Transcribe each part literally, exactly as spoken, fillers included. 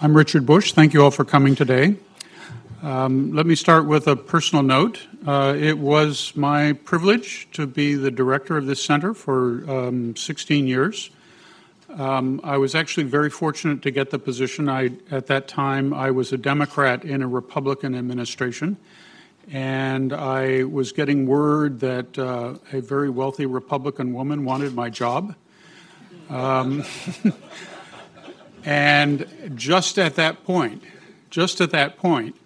I'm Richard Bush. Thank you all for coming today. Um, let me start with a personal note. Uh, it was my privilege to be the director of this center for um, sixteen years. Um, I was actually very fortunate to get the position. I, at that time, I was a Democrat in a Republican administration, and I was getting word that uh, a very wealthy Republican woman wanted my job. Um, and just at that point, just at that point,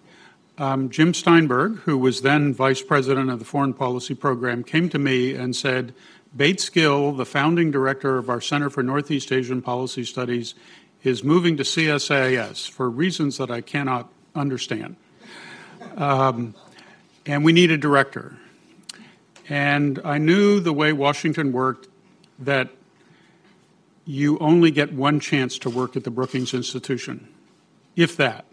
um, Jim Steinberg, who was then vice president of the foreign policy program, came to me and said, Bates Gill, the founding director of our Center for Northeast Asian Policy Studies, is moving to C S I S for reasons that I cannot understand. Um, and we need a director. And I knew the way Washington worked that you only get one chance to work at the Brookings Institution, if that.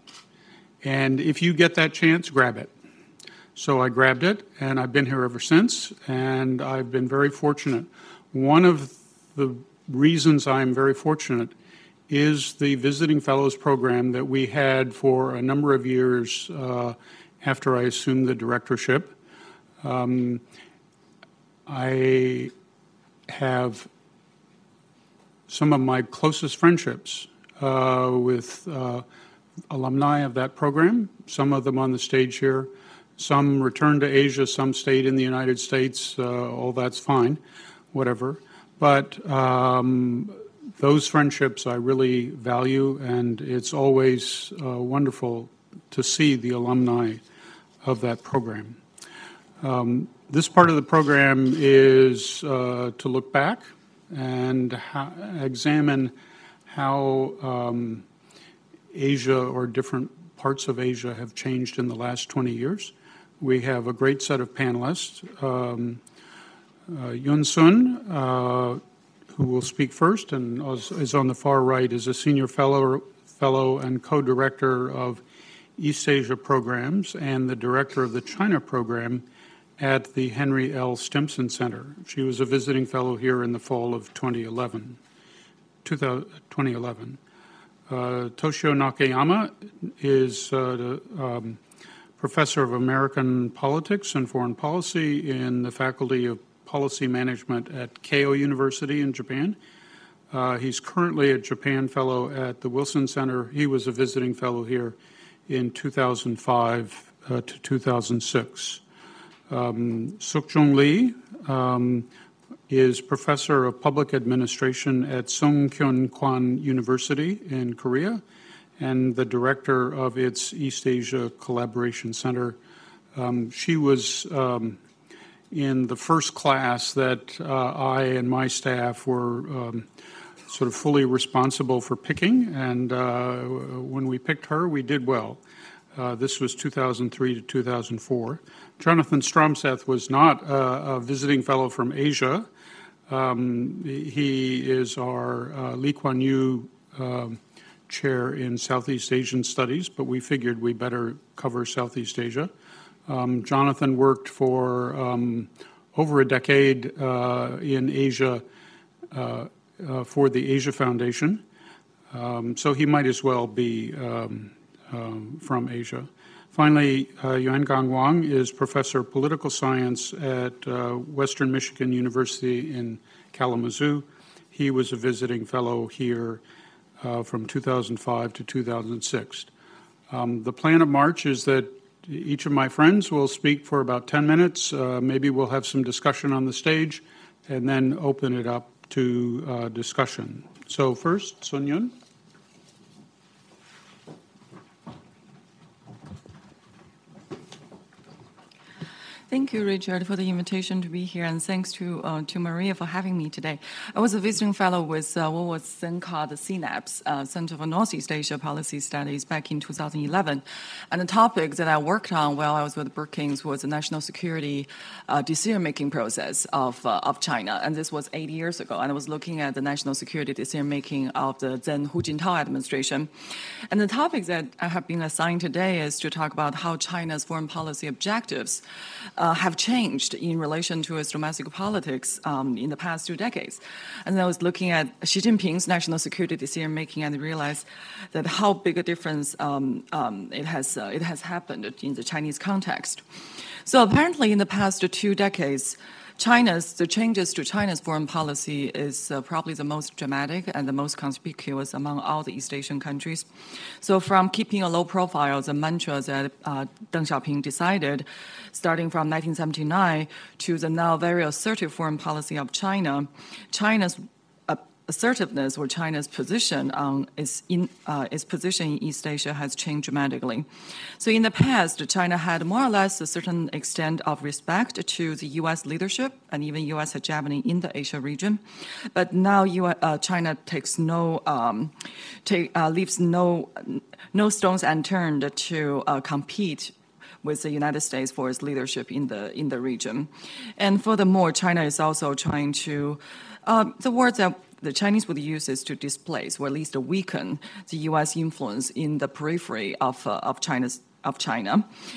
And if you get that chance, grab it. So I grabbed it, and I've been here ever since, and I've been very fortunate. One of the reasons I'm very fortunate is the Visiting Fellows Program that we had for a number of years uh, after I assumed the directorship. Um, I have some of my closest friendships uh, with uh, alumni of that program, some of them on the stage here. Some returned to Asia, some stayed in the United States, uh, all that's fine, whatever. But um, those friendships I really value, and it's always uh, wonderful to see the alumni of that program. Um, this part of the program is uh, to look back and ha examine how um, Asia or different parts of Asia have changed in the last twenty years. We have a great set of panelists. Um, uh, Yun Sun, uh, who will speak first and is on the far right, is a senior fellow, fellow and co-director of East Asia programs and the director of the China program at the Henry L. Stimson Center. She was a visiting fellow here in the fall of twenty eleven. Uh, Toshihiro Nakayama is uh, um, Professor of American Politics and Foreign Policy in the Faculty of Policy Management at Keio University in Japan. Uh, he's currently a Japan Fellow at the Wilson Center. He was a visiting fellow here in two thousand five uh, to two thousand six. Um, Sook-Jong Lee um, is Professor of Public Administration at Sungkyunkwan University in Korea and the Director of its East Asia Collaboration Center. Um, she was um, in the first class that uh, I and my staff were um, sort of fully responsible for picking, and uh, when we picked her, we did well. Uh, this was two thousand three to two thousand four. Jonathan Stromseth was not uh, a visiting fellow from Asia. Um, he is our uh, Lee Kuan Yew uh, chair in Southeast Asian Studies, but we figured we better cover Southeast Asia. Um, Jonathan worked for um, over a decade uh, in Asia uh, uh, for the Asia Foundation, um, so he might as well be um, um, from Asia. Finally, uh, Yuan-kang Wang is Professor of Political Science at uh, Western Michigan University in Kalamazoo. He was a visiting fellow here uh, from two thousand five to two thousand six. Um, the plan of March is that each of my friends will speak for about ten minutes. Uh, maybe we'll have some discussion on the stage and then open it up to uh, discussion. So first, Sun Yun. Thank you, Richard, for the invitation to be here, and thanks to uh, to Maria for having me today. I was a visiting fellow with uh, what was then called the C NAPS, uh, Center for Northeast Asia Policy Studies, back in two thousand eleven. And the topic that I worked on while I was with Brookings was the national security uh, decision-making process of uh, of China, and this was eight years ago. And I was looking at the national security decision-making of the then Hu Jintao administration. And the topic that I have been assigned today is to talk about how China's foreign policy objectives Uh, uh, have changed in relation to its domestic politics um, in the past two decades. And I was looking at Xi Jinping's national security decision-making and realized that how big a difference um, um, it has uh, it has happened in the Chinese context. So apparently in the past two decades, China's, the changes to China's foreign policy is uh, probably the most dramatic and the most conspicuous among all the East Asian countries. So from keeping a low profile, the mantra that uh, Deng Xiaoping decided, starting from nineteen seventy-nine, to the now very assertive foreign policy of China, China's assertiveness or China's position on its, in, uh, its position in East Asia has changed dramatically. So in the past, China had more or less a certain extent of respect to the U S leadership and even U S hegemony in the Asia region, but now U S, uh, China takes no um, take, uh, leaves no no stones unturned to uh, compete with the United States for its leadership in the in the region, and furthermore, China is also trying to uh, the words that the Chinese would use is to displace, or at least weaken, the U S influence in the periphery of, uh, of, China's, of China,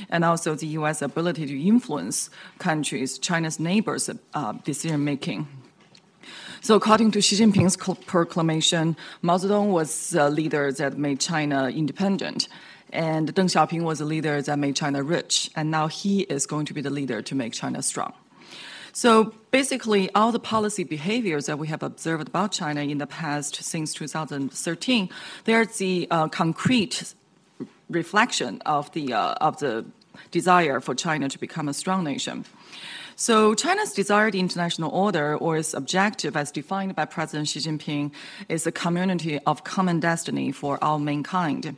and also the U S ability to influence countries, China's neighbors' uh, decision-making. So according to Xi Jinping's proclamation, Mao Zedong was the leader that made China independent, and Deng Xiaoping was the leader that made China rich, and now he is going to be the leader to make China strong. So basically, all the policy behaviors that we have observed about China in the past since two thousand thirteen, they're the uh, concrete reflection of the uh, of the desire for China to become a strong nation. So China's desired international order, or its objective as defined by President Xi Jinping, is a community of common destiny for all mankind.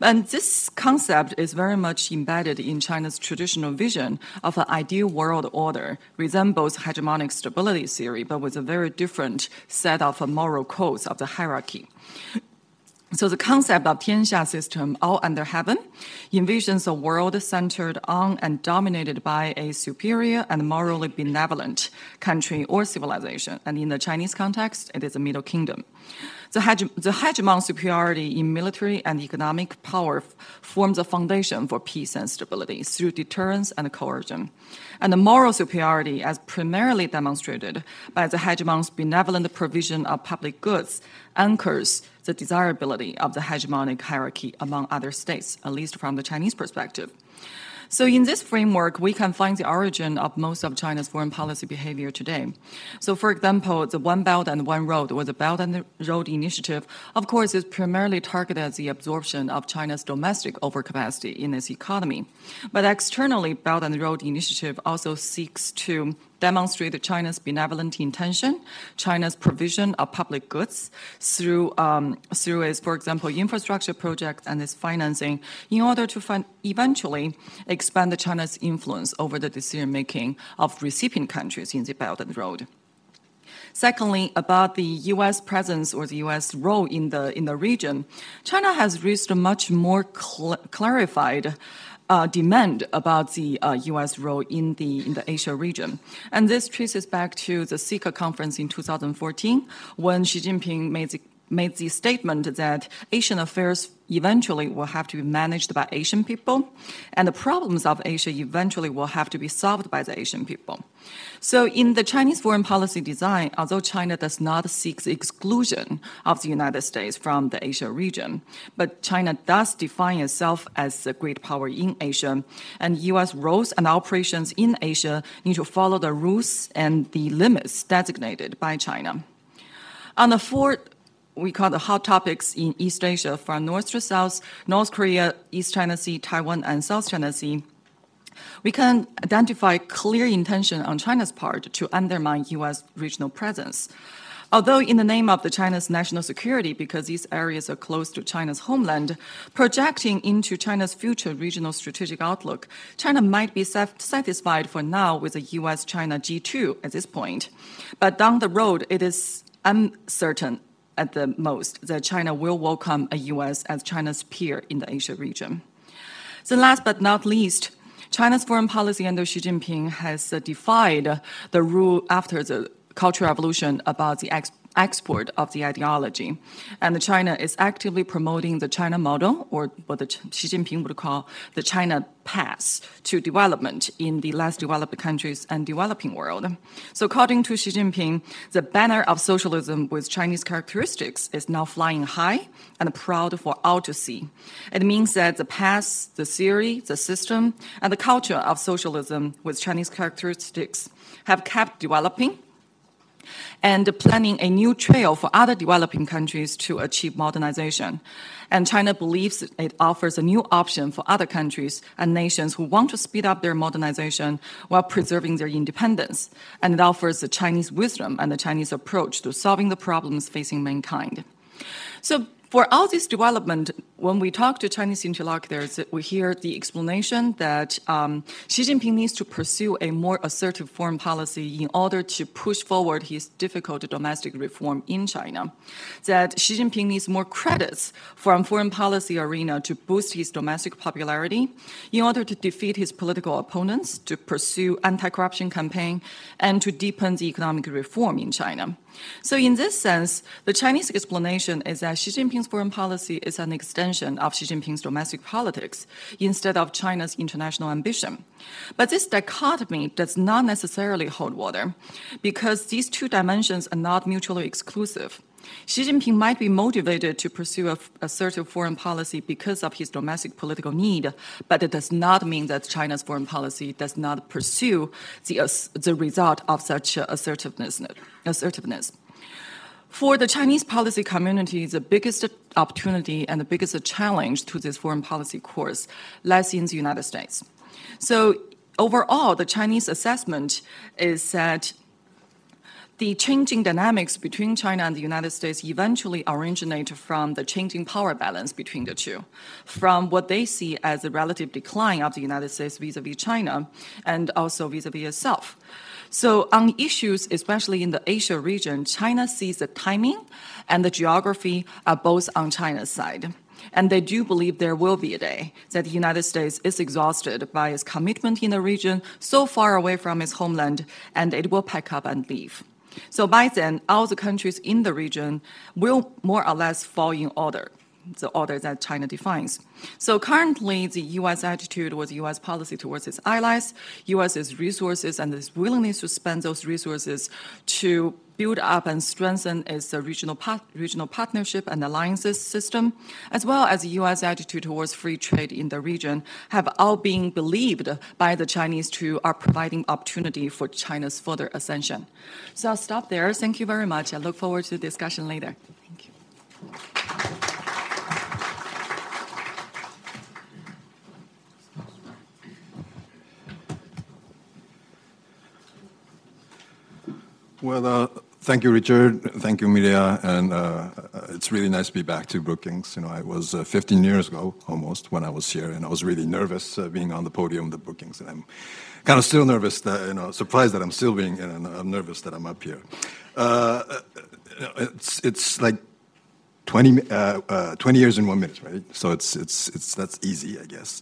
And this concept is very much embedded in China's traditional vision of an ideal world order, resembles hegemonic stability theory, but with a very different set of moral codes of the hierarchy. So the concept of Tianxia system, all under heaven, envisions a world centered on and dominated by a superior and morally benevolent country or civilization. And in the Chinese context, it is the Middle Kingdom. The hegemon superiority in military and economic power forms a foundation for peace and stability through deterrence and coercion. And the moral superiority, as primarily demonstrated by the hegemon's benevolent provision of public goods, anchors the desirability of the hegemonic hierarchy among other states, at least from the Chinese perspective. So in this framework, we can find the origin of most of China's foreign policy behavior today. So for example, the One Belt and One Road, or the Belt and Road Initiative, of course, is primarily targeted at the absorption of China's domestic overcapacity in its economy. But externally, Belt and Road Initiative also seeks to demonstrate China's benevolent intention, China's provision of public goods through um, through its, for example, infrastructure projects and its financing, in order to find, eventually expand China's influence over the decision-making of recipient countries in the Belt and Road. Secondly, about the U S presence or the U S role in the, in the region, China has reached a much more cl- clarified Uh, demand about the uh, U S role in the in the Asia region. And this traces back to the SICA conference in two thousand fourteen, when Xi Jinping made the, made the statement that Asian affairs eventually will have to be managed by Asian people, and the problems of Asia eventually will have to be solved by the Asian people. So in the Chinese foreign policy design, although China does not seek the exclusion of the United States from the Asia region, but China does define itself as a great power in Asia, and U S roles and operations in Asia need to follow the rules and the limits designated by China. On the fourth, we call the hot topics in East Asia, from North to South, North Korea, East China Sea, Taiwan, and South China Sea. We can identify clear intention on China's part to undermine U S regional presence. Although in the name of the China's national security, because these areas are close to China's homeland, projecting into China's future regional strategic outlook, China might be satisfied for now with a U S-China G two at this point. But down the road, it is uncertain at the most that China will welcome a U S as China's peer in the Asia region. So last but not least, China's foreign policy under Xi Jinping has defied the rule after the Cultural Revolution about the ex- export of the ideology. And China is actively promoting the China model, or what the Xi Jinping would call the China path to development in the less developed countries and developing world. So according to Xi Jinping, the banner of socialism with Chinese characteristics is now flying high and proud for all to see. It means that the past, the theory, the system, and the culture of socialism with Chinese characteristics have kept developing and planning a new trail for other developing countries to achieve modernization. And China believes it offers a new option for other countries and nations who want to speed up their modernization while preserving their independence. And it offers the Chinese wisdom and the Chinese approach to solving the problems facing mankind. So for all this development, when we talk to Chinese interlocutors, we hear the explanation that um, Xi Jinping needs to pursue a more assertive foreign policy in order to push forward his difficult domestic reform in China, that Xi Jinping needs more credits from foreign policy arena to boost his domestic popularity in order to defeat his political opponents, to pursue anti-corruption campaign, and to deepen the economic reform in China. So in this sense, the Chinese explanation is that Xi Jinping's foreign policy is an extension of Xi Jinping's domestic politics instead of China's international ambition. But this dichotomy does not necessarily hold water because these two dimensions are not mutually exclusive. Xi Jinping might be motivated to pursue an assertive foreign policy because of his domestic political need, but it does not mean that China's foreign policy does not pursue the, uh, the result of such assertiveness. assertiveness. For the Chinese policy community, the biggest opportunity and the biggest challenge to this foreign policy course lies in the United States. So overall, the Chinese assessment is that the changing dynamics between China and the United States eventually originate from the changing power balance between the two, from what they see as the relative decline of the United States vis-a-vis China and also vis-a-vis itself. So on issues, especially in the Asia region, China sees the timing and the geography are both on China's side. And they do believe there will be a day that the United States is exhausted by its commitment in a region so far away from its homeland, and it will pack up and leave. So by then, all the countries in the region will more or less fall in order, the order that China defines. So currently, the U S attitude or the U S policy towards its allies, U S's resources and its willingness to spend those resources to build up and strengthen its regional part, regional partnership and alliances system, as well as the U S attitude towards free trade in the region, have all been believed by the Chinese to are providing opportunity for China's further ascension. So I'll stop there. Thank you very much. I look forward to the discussion later. Thank you. Well, uh, thank you, Richard. Thank you, Mireya. And uh, it's really nice to be back to Brookings. You know, it was uh, fifteen years ago, almost, when I was here, and I was really nervous uh, being on the podium at Brookings. And I'm kind of still nervous, that, you know, surprised that I'm still being, you know, I'm nervous that I'm up here. Uh, it's it's like twenty, uh, uh, twenty years in one minute, right? So it's it's it's that's easy, I guess.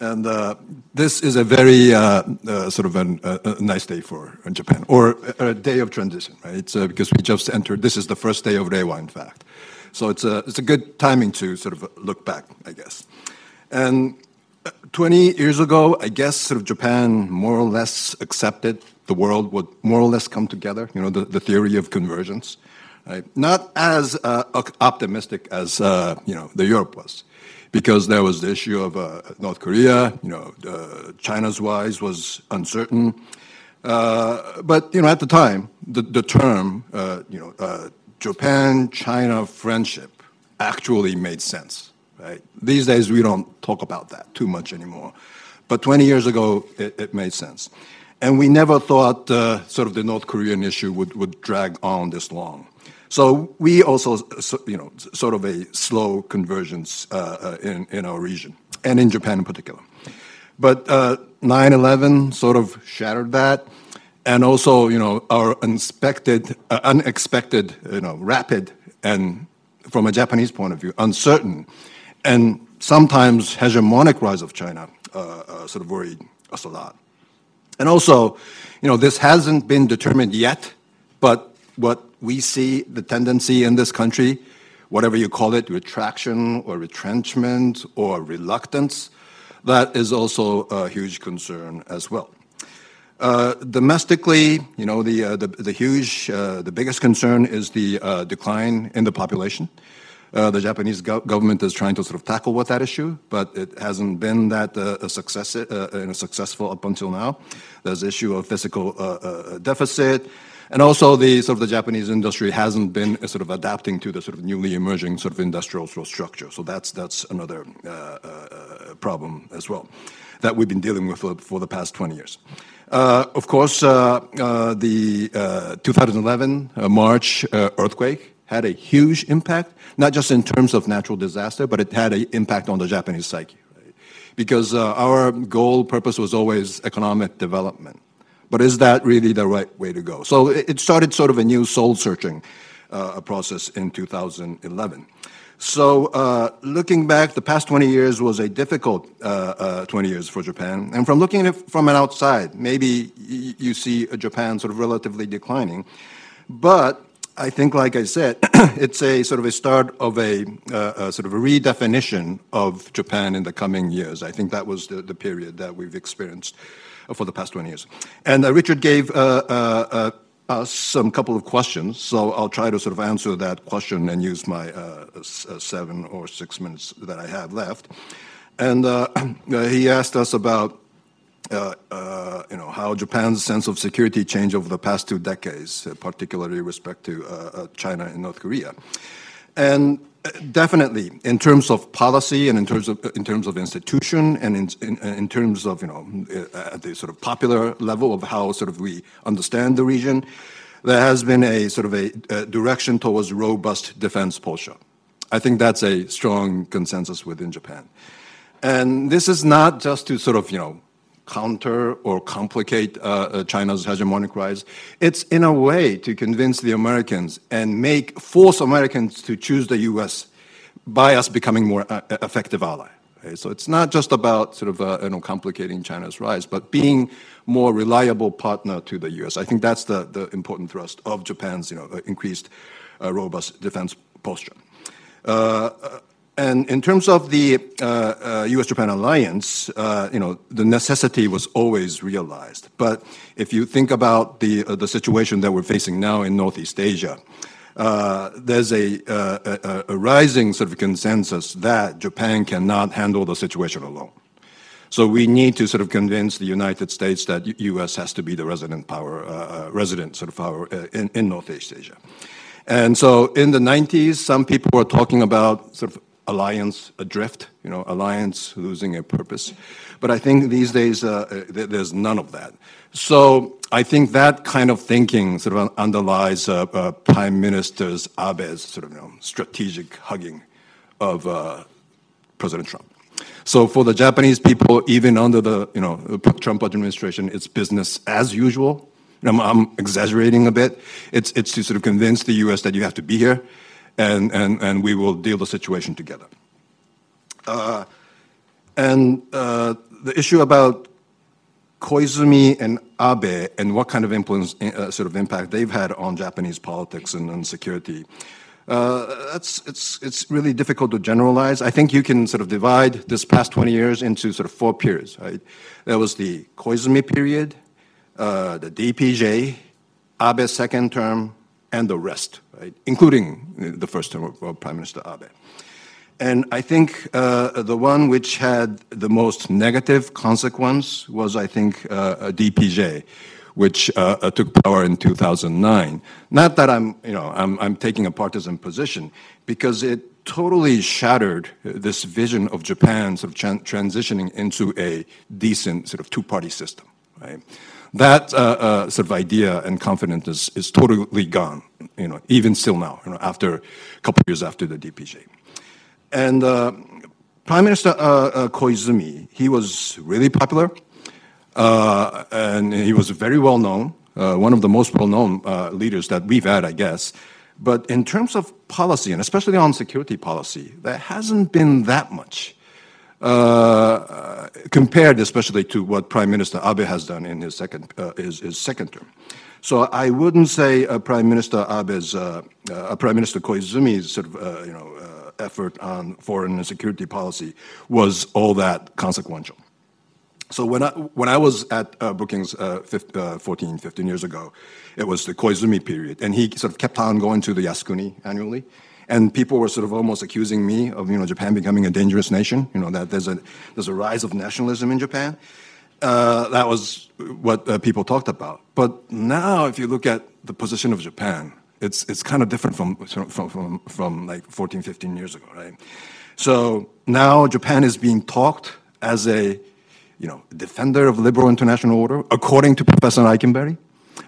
And uh, this is a very uh, uh, sort of an, uh, a nice day for Japan, or a, a day of transition, right? Uh, because we just entered. This is the first day of Reiwa, in fact. So it's a it's a good timing to sort of look back, I guess. And twenty years ago, I guess sort of Japan more or less accepted the world would more or less come together. You know, the, the theory of convergence, right? Not as uh, optimistic as uh, you know the Europe was. Because there was the issue of uh, North Korea, you know, uh, China's rise was uncertain. Uh, but, you know, at the time, the, the term, uh, you know, uh, Japan-China friendship actually made sense, right? These days, we don't talk about that too much anymore. But twenty years ago, it, it made sense. And we never thought uh, sort of the North Korean issue would, would drag on this long. So we also, you know, sort of a slow convergence uh, in, in our region, and in Japan in particular. But uh, nine eleven sort of shattered that, and also, you know, our unexpected, uh, unexpected, you know, rapid, and from a Japanese point of view, uncertain, and sometimes hegemonic rise of China uh, uh, sort of worried us a lot. And also, you know, this hasn't been determined yet, but what we see the tendency in this country, whatever you call it, retraction or retrenchment or reluctance, that is also a huge concern as well. Uh, domestically, you know, the, uh, the, the huge, uh, the biggest concern is the uh, decline in the population. Uh, the Japanese go government is trying to sort of tackle with that issue, but it hasn't been that uh, a success, uh, in a successful up until now. There's the issue of fiscal uh, uh, deficit, and also the sort of the Japanese industry hasn't been sort of adapting to the sort of newly emerging sort of industrial sort of structure. So that's that's another uh, uh, problem as well that we've been dealing with for, for the past twenty years. Uh, of course, uh, uh, the uh, two thousand eleven uh, March uh, earthquake had a huge impact, not just in terms of natural disaster, but it had an impact on the Japanese psyche, right? Because uh, our goal, purpose was always economic development. But is that really the right way to go? So it started sort of a new soul-searching uh, process in two thousand eleven. So uh, looking back, the past twenty years was a difficult uh, uh, twenty years for Japan. And from looking at it from an outside, maybe you see Japan sort of relatively declining. But I think, like I said, it's a sort of a start of a, uh, a sort of a redefinition of Japan in the coming years. I think that was the, the period that we've experienced for the past twenty years. And uh, Richard gave uh, uh, uh, us some couple of questions, so I'll try to sort of answer that question and use my uh, s uh, seven or six minutes that I have left. And uh, he asked us about Uh, uh, you know, how Japan's sense of security changed over the past two decades, uh, particularly with respect to uh, uh, China and North Korea. And definitely, in terms of policy and in terms of in terms of institution and in in, in terms of, you know, at the sort of popular level of how sort of we understand the region, there has been a sort of a, a direction towards robust defense posture. I think that's a strong consensus within Japan. And this is not just to sort of, you know, counter or complicate uh, China's hegemonic rise. It's in a way to convince the Americans and make force Americans to choose the U S by us becoming more uh, effective ally. Okay? So it's not just about sort of uh, you know, complicating China's rise, but being more reliable partner to the U S. I think that's the, the important thrust of Japan's, you know, increased uh, robust defense posture. Uh, And in terms of the uh, uh, U S-Japan alliance, uh, you know, the necessity was always realized. But if you think about the uh, the situation that we're facing now in Northeast Asia, uh, there's a, uh, a, a rising sort of consensus that Japan cannot handle the situation alone. So we need to sort of convince the United States that U S has to be the resident power, uh, resident sort of power in, in Northeast Asia. And so in the nineties, some people were talking about sort of alliance adrift, you know, alliance losing a purpose. But I think these days uh, there's none of that. So I think that kind of thinking sort of underlies uh, uh, Prime Minister Abe's sort of, you know, strategic hugging of uh, President Trump. So for the Japanese people, even under the, you know, Trump administration, it's business as usual. I'm, I'm exaggerating a bit. It's it's to sort of convince the U S that you have to be here. And, and, and we will deal the situation together. Uh, and uh, the issue about Koizumi and Abe and what kind of influence, uh, sort of impact they've had on Japanese politics and, and security, uh, that's, it's, it's really difficult to generalize. I think you can sort of divide this past twenty years into sort of four periods, right? There was the Koizumi period, uh, the D P J, Abe's second term, and the rest, right, including the first term of Prime Minister Abe. And I think uh, the one which had the most negative consequence was, I think, uh, D P J, which uh, took power in two thousand nine. Not that I'm, you know, I'm, I'm taking a partisan position, because it totally shattered this vision of Japan sort of tran transitioning into a decent sort of two-party system, right? That uh, uh, sort of idea and confidence is, is totally gone, you know, even still now, you know, after a couple of years after the D P J. And uh, Prime Minister uh, uh, Koizumi, he was really popular, uh, and he was very well known, uh, one of the most well-known uh, leaders that we've had, I guess. But in terms of policy, and especially on security policy, there hasn't been that much. Uh, compared especially to what Prime Minister Abe has done in his second, uh, his, his second term. So I wouldn't say uh, Prime Minister Abe's, uh, uh, Prime Minister Koizumi's sort of, uh, you know, uh, effort on foreign and security policy was all that consequential. So when I, when I was at uh, Brookings uh, fifteen, fourteen, fifteen years ago, it was the Koizumi period, and he sort of kept on going to the Yasukuni annually. And people were sort of almost accusing me of, you know, Japan becoming a dangerous nation. You know, that there's a there's a rise of nationalism in Japan. Uh, that was what uh, people talked about. But now, if you look at the position of Japan, it's it's kind of different from from from, from like fourteen, fifteen years ago, right? So now Japan is being talked as a, you know, defender of liberal international order, according to Professor Eikenberry.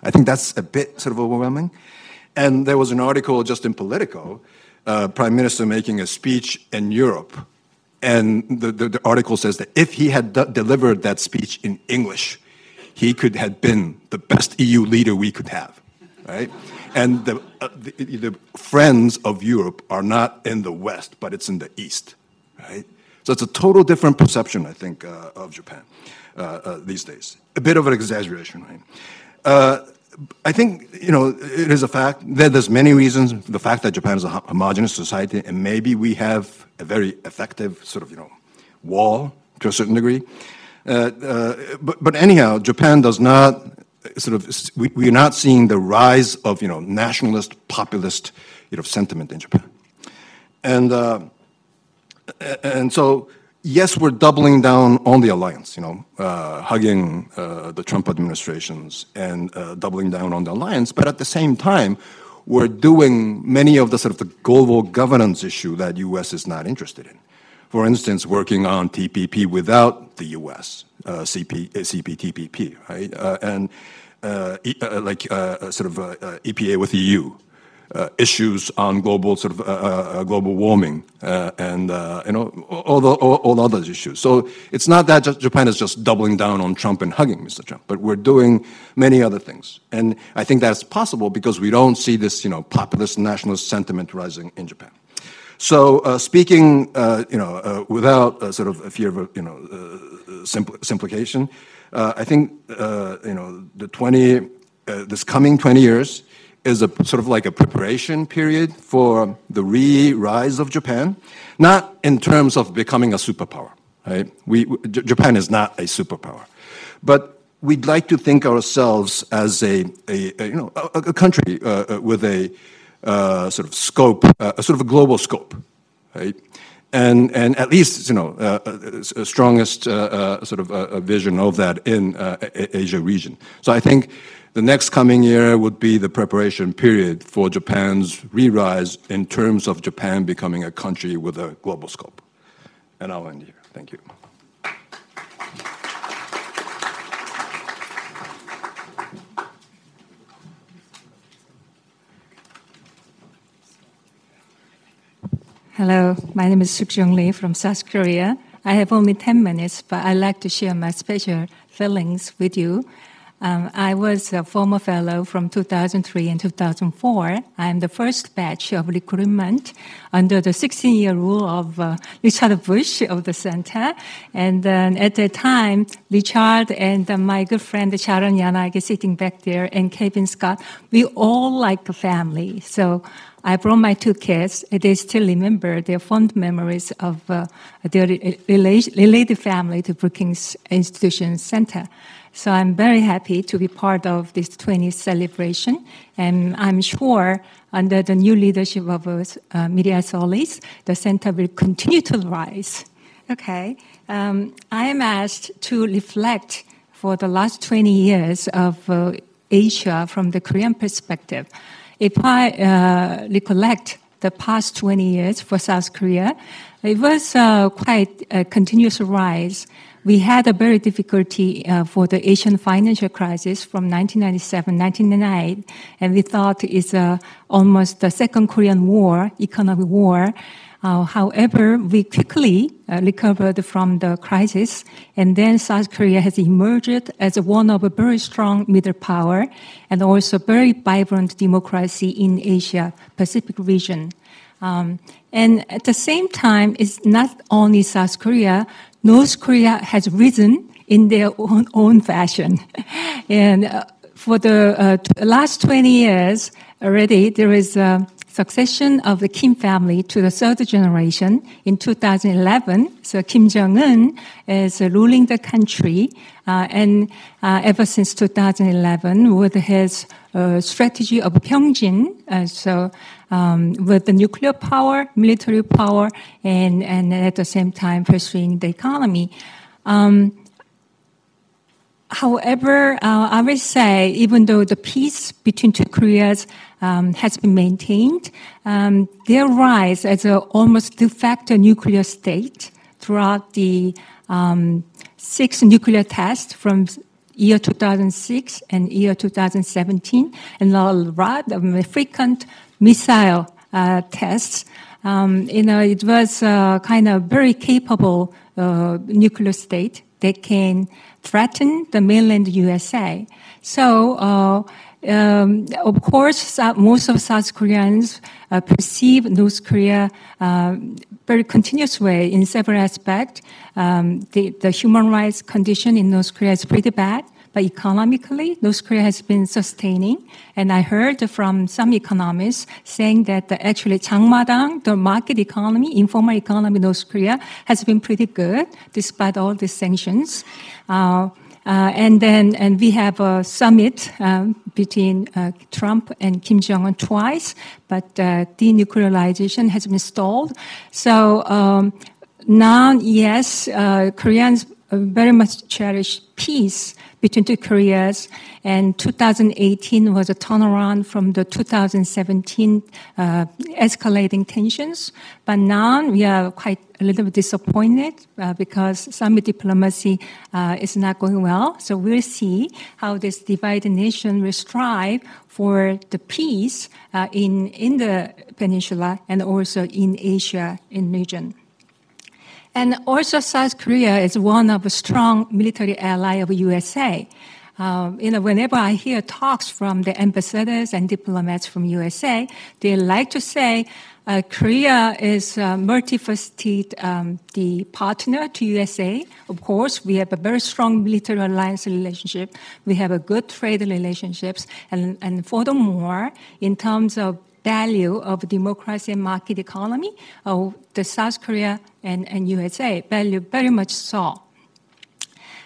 I think that's a bit sort of overwhelming. And there was an article just in Politico. Uh, Prime Minister making a speech in Europe, and the, the, the article says that if he had d delivered that speech in English, he could have been the best E U leader we could have, right? And the, uh, the, the friends of Europe are not in the West, but it's in the East, right? So it's a total different perception, I think, uh, of Japan uh, uh, these days. A bit of an exaggeration, right? Uh, I think, you know, it is a fact that there's many reasons. The fact that Japan is a homogenous society, and maybe we have a very effective sort of, you know, wall to a certain degree. Uh, uh, but, but anyhow, Japan does not sort of, we, we're not seeing the rise of, you know, nationalist, populist, you know, sentiment in Japan. And, uh, and so, yes, we're doubling down on the alliance, you know, uh, hugging uh, the Trump administrations and uh, doubling down on the alliance. But at the same time, we're doing many of the sort of the global governance issue that U S is not interested in. For instance, working on T P P without the U S, uh, C P T P P, right? Uh, and uh, e uh, like uh, sort of uh, uh, E P A with E U. Uh, issues on global sort of uh, uh, global warming uh, and uh, you know all the all, all other issues. So it's not that just Japan is just doubling down on Trump and hugging Mister Trump, but we're doing many other things. And I think that's possible because we don't see this, you know, populist nationalist sentiment rising in Japan. So uh, speaking, uh, you know, uh, without uh, sort of a fear of, you know, uh, simpl simplification, uh, I think uh, you know the twenty uh, this coming twenty years is a sort of like a preparation period for the re-rise of Japan, not in terms of becoming a superpower, right? We, J Japan is not a superpower, but we'd like to think ourselves as a, a, a you know, a, a country uh, with a uh, sort of scope, uh, a sort of a global scope, right? And, and at least, you know, uh, a, a strongest uh, uh, sort of a, a vision of that in uh, a Asia region. So I think the next coming year would be the preparation period for Japan's re-rise in terms of Japan becoming a country with a global scope. And I'll end here. Thank you. Hello, my name is Sook-Jong Lee from South Korea. I have only ten minutes, but I'd like to share my special feelings with you. Um, I was a former fellow from two thousand three and two thousand four. I am the first batch of recruitment under the sixteen-year rule of uh, Richard Bush of the center. And then at that time, Richard and uh, my good friend Sharon Yanagi sitting back there and Kevin Scott, we all like a family. So I brought my two kids. They still remember their fond memories of uh, their rela related family to Brookings Institution Center. So I'm very happy to be part of this twentieth celebration, and I'm sure under the new leadership of uh, Mireya Solis, the center will continue to rise. Okay, um, I am asked to reflect for the last twenty years of uh, Asia from the Korean perspective. If I uh, recollect the past twenty years for South Korea, it was uh, quite a continuous rise. We had a very difficulty uh, for the Asian financial crisis from nineteen ninety-seven, nineteen ninety-eight, and we thought it's uh, almost the second Korean War, economic war. Uh, however, we quickly uh, recovered from the crisis, and then South Korea has emerged as one of a very strong middle power and also very vibrant democracy in Asia Pacific region. Um, and at the same time, it's not only South Korea. North Korea has risen in their own, own fashion. And uh, for the uh, last twenty years already, there is a succession of the Kim family to the third generation. In two thousand eleven, so Kim Jong-un is ruling the country, uh, and uh, ever since two thousand eleven, with his uh, strategy of Pyongyang, uh, so um, with the nuclear power, military power, and, and at the same time pursuing the economy. Um, However, uh, I will say, even though the peace between two Koreas um, has been maintained, um, their rise as an almost de facto nuclear state throughout the um, six nuclear tests from year two thousand six and year two thousand seventeen, and a lot of frequent missile uh, tests, um, you know, it was uh, kind of very capable uh, nuclear state that can threaten the mainland U S A. So, uh, um, of course, most of South Koreans uh, perceive North Korea uh, very continuous way in several aspects. Um, the, the human rights condition in North Korea is pretty bad, but economically, North Korea has been sustaining. And I heard from some economists saying that the, actually 장마당, the market economy, informal economy in North Korea has been pretty good despite all the sanctions. Uh, Uh, and then, and we have a summit um, between uh, Trump and Kim Jong-un twice, but uh, denuclearization has been stalled. So um, now, yes, uh, Koreans very much cherish peace between two Koreas, and two thousand eighteen was a turnaround from the two thousand seventeen uh, escalating tensions. But now we are quite a little bit disappointed uh, because summit diplomacy uh, is not going well. So we'll see how this divided nation will strive for the peace uh, in, in the peninsula and also in Asia, in region. And also, South Korea is one of a strong military ally of U S A. Um, you know, whenever I hear talks from the ambassadors and diplomats from U S A, they like to say uh, Korea is a multifaceted um, the partner to U S A. Of course, we have a very strong military alliance relationship. We have a good trade relationships, and, and furthermore, in terms of value of democracy and market economy, of the South Korea and, and U S A value very much so.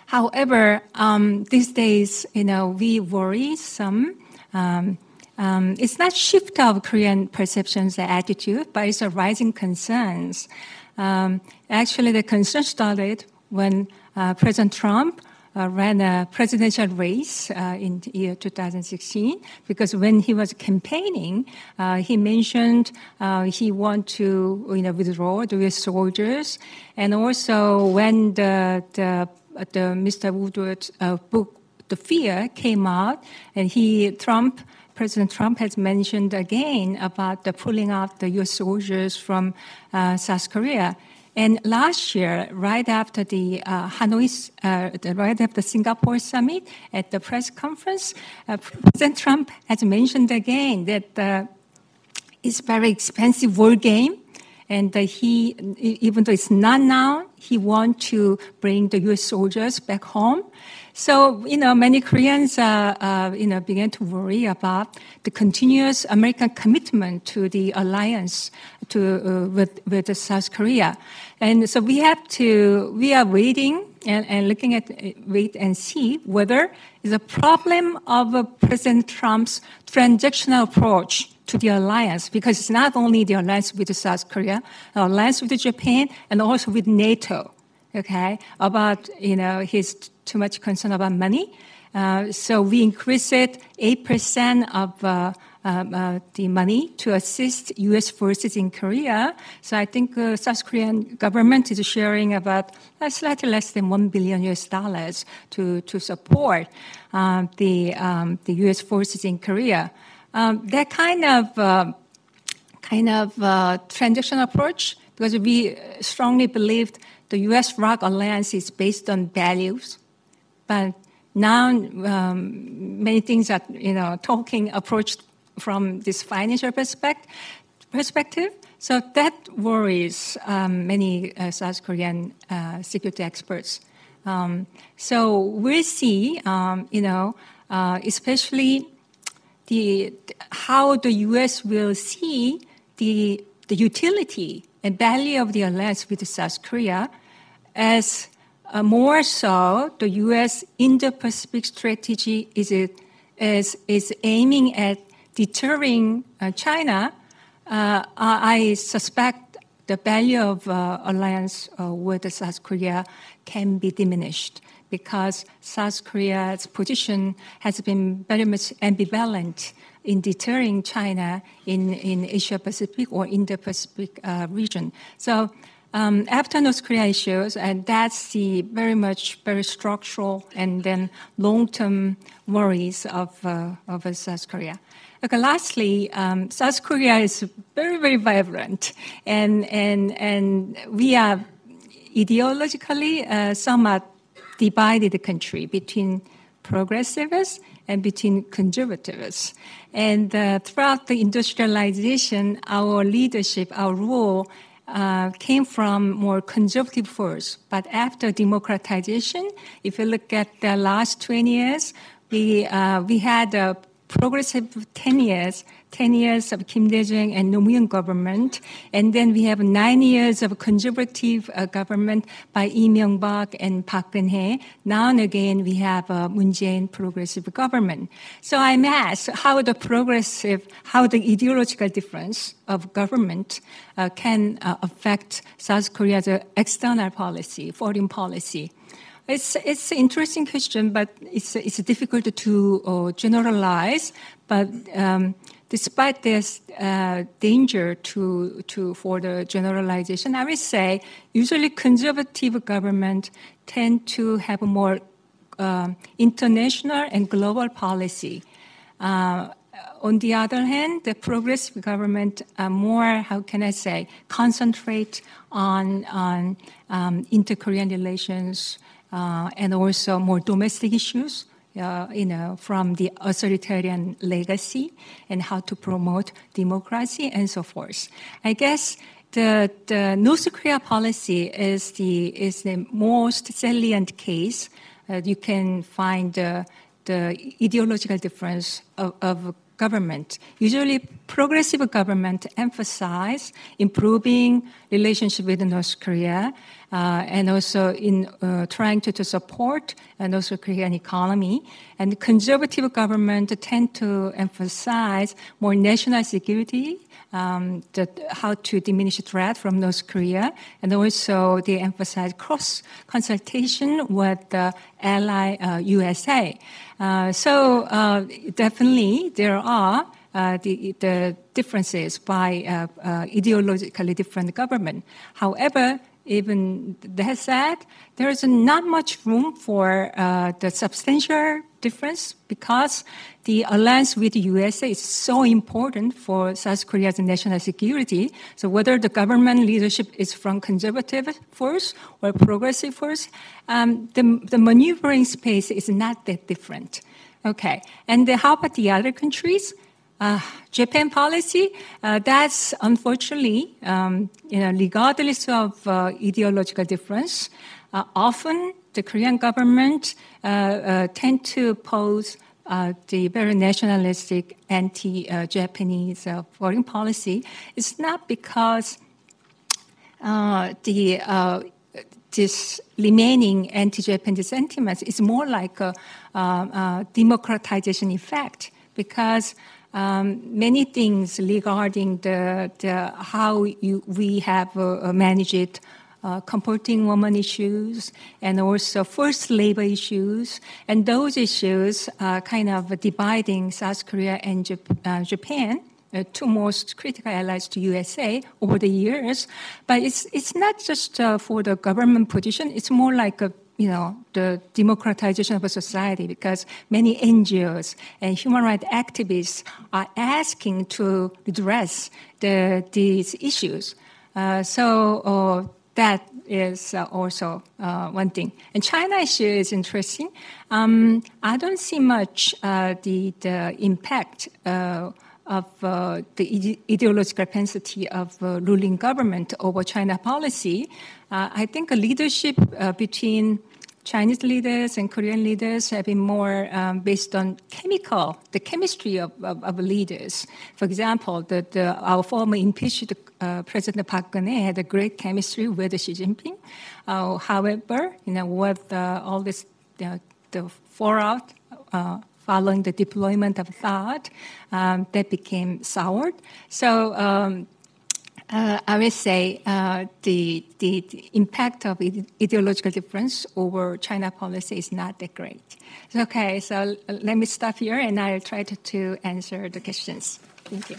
However, um, these days, you know, we worry some. Um, um, it's not shift of Korean perceptions and attitude, but it's a rising concerns. Um, actually, the concern started when uh, President Trump Uh, ran a presidential race uh, in the year two thousand sixteen, because when he was campaigning, uh, he mentioned uh, he want to, you know, withdraw the U S soldiers, and also when the the, the Mister Woodward's uh, book The Fear came out, and he Trump. President Trump has mentioned again about the pulling out the U S soldiers from uh, South Korea. And last year, right after the uh, Hanoi, uh, the, right after Singapore summit, at the press conference, uh, President Trump has mentioned again that uh, it's very expensive war game, and uh, he, even though it's not now, he wants to bring the U S soldiers back home. So, you know, many Koreans, uh, uh, you know, began to worry about the continuous American commitment to the alliance to uh, with with South Korea, and so we have to we are waiting and, and looking at wait and see whether it's a problem of uh, President Trump's transactional approach to the alliance, because it's not only the alliance with South Korea, the alliance with Japan, and also with NATO. Okay, about, you know, his too much concern about money. Uh, so we increased it eight percent of uh, um, uh, the money to assist U S forces in Korea. So I think uh, South Korean government is sharing about uh, slightly less than one billion U S dollars to, to support um, the, um, the U S forces in Korea. Um, that kind of, uh, kind of uh, transitional approach, because we strongly believed the U S-R O C alliance is based on values, but now um, many things are, you know, talking approached from this financial perspect, perspective. So that worries um, many uh, South Korean uh, security experts. Um, so we'll see, um, you know, uh, especially the how the U S will see the the utility and value of the alliance with South Korea, as uh, more so the U S Indo-Pacific strategy is it is is aiming at deterring uh, China. Uh, I suspect the value of uh, alliance uh, with South Korea can be diminished, because South Korea's position has been very much ambivalent in deterring China in, in Asia-Pacific or Indo-Pacific uh, region. So um, after North Korea issues, and that's the very much very structural and then long-term worries of, uh, of South Korea. Okay, lastly, um, South Korea is very, very vibrant, and, and, and we are ideologically uh, somewhat divided the country between progressives and between conservatives. And uh, throughout the industrialization, our leadership, our role uh, came from more conservative force. But after democratization, if you look at the last twenty years, we, uh, we had a progressive ten years, ten years of Kim Dae-jung and Noon-myung government, and then we have nine years of conservative uh, government by Lee Myung-bak and Park Geun-hye. Now and again, we have uh, Moon Jae-in progressive government. So I'm asked how the progressive, how the ideological difference of government uh, can uh, affect South Korea's external policy, foreign policy. It's it's an interesting question, but it's it's difficult to uh, generalize. But um, despite this uh, danger to to for the generalization, I would say usually conservative government tend to have a more uh, international and global policy. Uh, on the other hand, the progressive government are more, how can I say, concentrate on on um, inter-Korean relations. Uh, and also more domestic issues, uh, you know, from the authoritarian legacy and how to promote democracy and so forth. I guess the, the North Korea policy is the is the most salient case. Uh, you can find uh, the ideological difference of, of government. Usually progressive government emphasize improving relationship with North Korea uh, and also in uh, trying to, to support uh, North Korean economy. And conservative government tend to emphasize more national security, um, the, how to diminish threat from North Korea, and also they emphasize cross-consultation with the ally uh, U S A. Uh, so uh, definitely there are uh, the, the differences by uh, uh, ideologically different government. However, even that said, there is not much room for uh, the substantial difference, because the alliance with the U S A is so important for South Korea's national security. So whether the government leadership is from conservative force or progressive force, um, the, the maneuvering space is not that different. Okay, and the, how about the other countries? Uh, Japan policy, uh, that's unfortunately, um, you know, regardless of uh, ideological difference, uh, often the Korean government uh, uh, tend to pose uh, the very nationalistic anti-Japanese uh, foreign policy. It's not because uh, the uh, this remaining anti-Japanese sentiments is more like a, a, a democratization effect, because Um, many things regarding the, the how you, we have uh, managed uh, comforting women issues and also forced labor issues, and those issues are kind of dividing South Korea and Jap- uh, Japan, uh, two most critical allies to U S A over the years. But it's it's not just uh, for the government position; it's more like a, you know, the democratization of a society, because many N G Os and human rights activists are asking to address the, these issues. Uh, so uh, that is uh, also uh, one thing. And China issue is interesting. Um, I don't see much uh, the, the impact uh, of uh, the ideological propensity of uh, ruling government over China policy. Uh, I think a leadership uh, between Chinese leaders and Korean leaders have been more um, based on chemical, the chemistry of, of, of leaders. For example, the, the, our former impeached uh, President Park Geun-hye had a great chemistry with Xi Jinping. Uh, however, you know, with uh, all this you know, the fallout uh, following the deployment of thought, um, that became soured. So. Um, Uh, I would say uh, the, the the impact of ideological difference over China policy is not that great. Okay, so let me stop here, and I'll try to, to answer the questions. Thank you.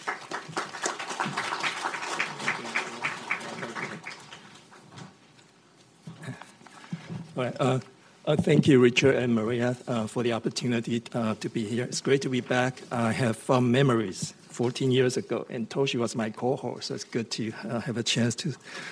All right. Uh, uh, thank you, Richard and Maria, uh, for the opportunity uh, to be here. It's great to be back. I have fond memories. fourteen years ago, and Toshi was my cohort, so it's good to uh, have a chance to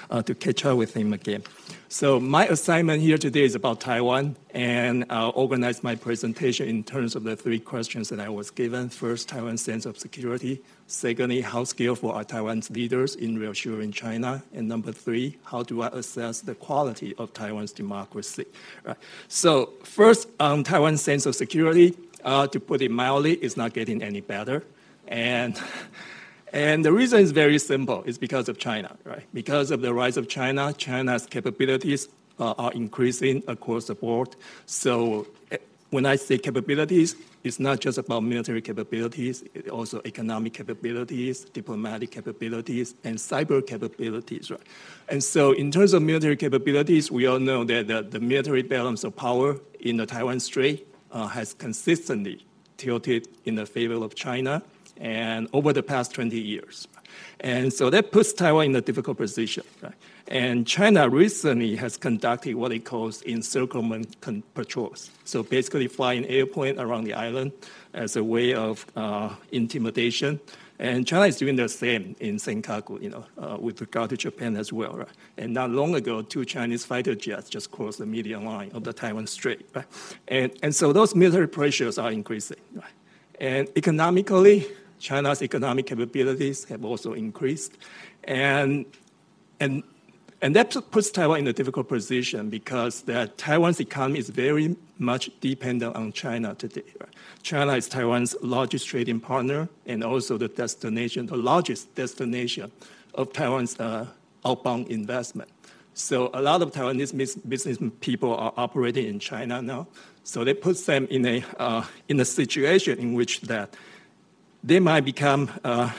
uh, to catch up with him again. So my assignment here today is about Taiwan, and I'll organize my presentation in terms of the three questions that I was given. First, Taiwan's sense of security. Secondly, how skillful are Taiwan's leaders in reassuring China? And number three, how do I assess the quality of Taiwan's democracy? Right. So first, um, Taiwan's sense of security, uh, to put it mildly, is not getting any better. And, and the reason is very simple. It's because of China, right? Because of the rise of China, China's capabilities uh, are increasing across the board. So when I say capabilities, it's not just about military capabilities, it's also economic capabilities, diplomatic capabilities, and cyber capabilities, right? And so in terms of military capabilities, we all know that the, the military balance of power in the Taiwan Strait uh, has consistently tilted in the favor of China, and over the past twenty years. And so that puts Taiwan in a difficult position. Right? And China recently has conducted what it calls encirclement patrols. So basically flying an airplane around the island as a way of uh, intimidation. And China is doing the same in Senkaku, you know, uh, with regard to Japan as well. Right? And not long ago, two Chinese fighter jets just crossed the median line of the Taiwan Strait. Right? And, and so those military pressures are increasing. Right? And economically, China's economic capabilities have also increased. And, and, and that puts Taiwan in a difficult position because that Taiwan's economy is very much dependent on China today. Right? China is Taiwan's largest trading partner and also the destination, the largest destination of Taiwan's uh, outbound investment. So a lot of Taiwanese business people are operating in China now. So that puts them in a, uh, in a situation in which that they might become uh,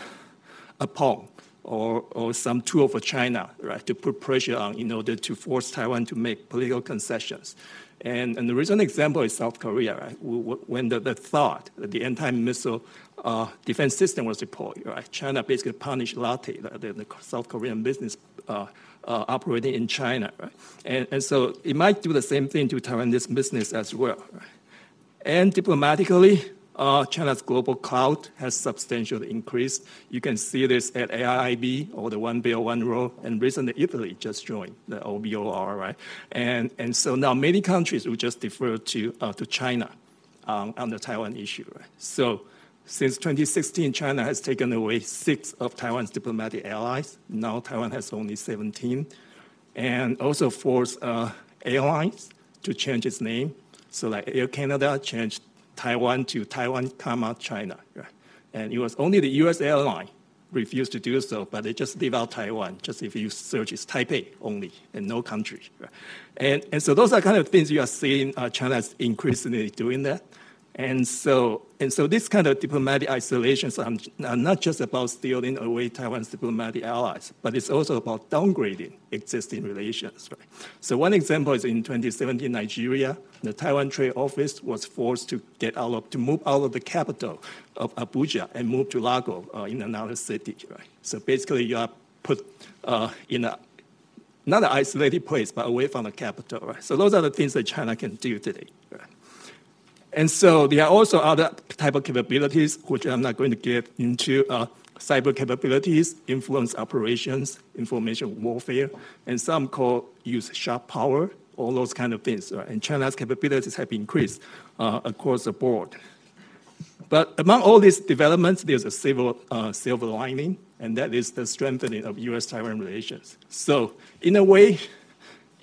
a pawn or, or some tool for China, right, to put pressure on in order to force Taiwan to make political concessions. And, and the recent example is South Korea, right, when the, the thought that the anti-missile uh, defense system was deployed, right, China basically punished Lotte, the, the South Korean business uh, uh, operating in China, right, and, and so it might do the same thing to Taiwanese business as well, right? And diplomatically, Uh, China's global clout has substantially increased. You can see this at A I I B or the One Belt, One Road, and recently Italy just joined the O B O R, right? And and so now many countries will just defer to uh, to China um, on the Taiwan issue, right? So since twenty sixteen, China has taken away six of Taiwan's diplomatic allies. Now Taiwan has only seventeen, and also forced uh, airlines to change its name. So like Air Canada changed Taiwan to Taiwan, comma, China. Right? And it was only the U S airline refused to do so, but they just leave out Taiwan. Just if you search, it's Taipei only and no country. Right? And, and so those are kind of things you are seeing uh, China is increasingly doing that. And so, and so these kind of diplomatic isolations are, are not just about stealing away Taiwan's diplomatic allies, but it's also about downgrading existing relations. Right? So one example is in twenty seventeen Nigeria, the Taiwan Trade Office was forced to get out of, to move out of the capital of Abuja and move to Lagos uh, in another city. Right? So basically you are put uh, in a, not an isolated place, but away from the capital. Right? So those are the things that China can do today. Right? And so there are also other type of capabilities, which I'm not going to get into, uh, cyber capabilities, influence operations, information warfare, and some call use sharp power, all those kind of things. Right? And China's capabilities have increased uh, across the board. But among all these developments, there's a silver, uh, silver lining, and that is the strengthening of U S Taiwan relations. So in a way,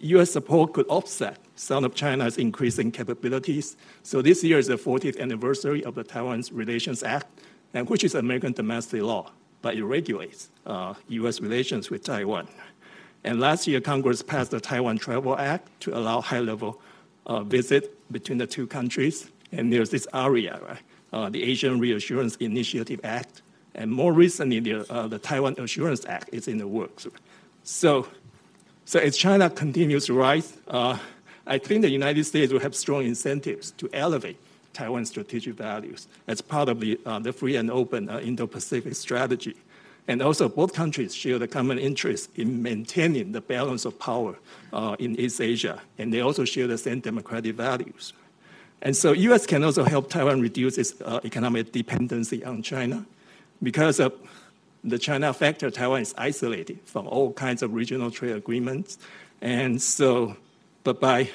U S support could offset South of China's increasing capabilities. So this year is the fortieth anniversary of the Taiwan Relations Act, and which is American domestic law, but it regulates uh, U S relations with Taiwan. And last year, Congress passed the Taiwan Travel Act to allow high-level uh, visit between the two countries. And there's this ARIA, right? uh, the Asian Reassurance Initiative Act. And more recently, the, uh, the Taiwan Assurance Act is in the works. So, so as China continues to rise, uh, I think the United States will have strong incentives to elevate Taiwan's strategic values as part of the, uh, the free and open uh, Indo-Pacific strategy. And also, both countries share the common interest in maintaining the balance of power uh, in East Asia, and they also share the same democratic values. And so, U S can also help Taiwan reduce its uh, economic dependency on China. Because of the China factor, Taiwan is isolated from all kinds of regional trade agreements. And so, but by,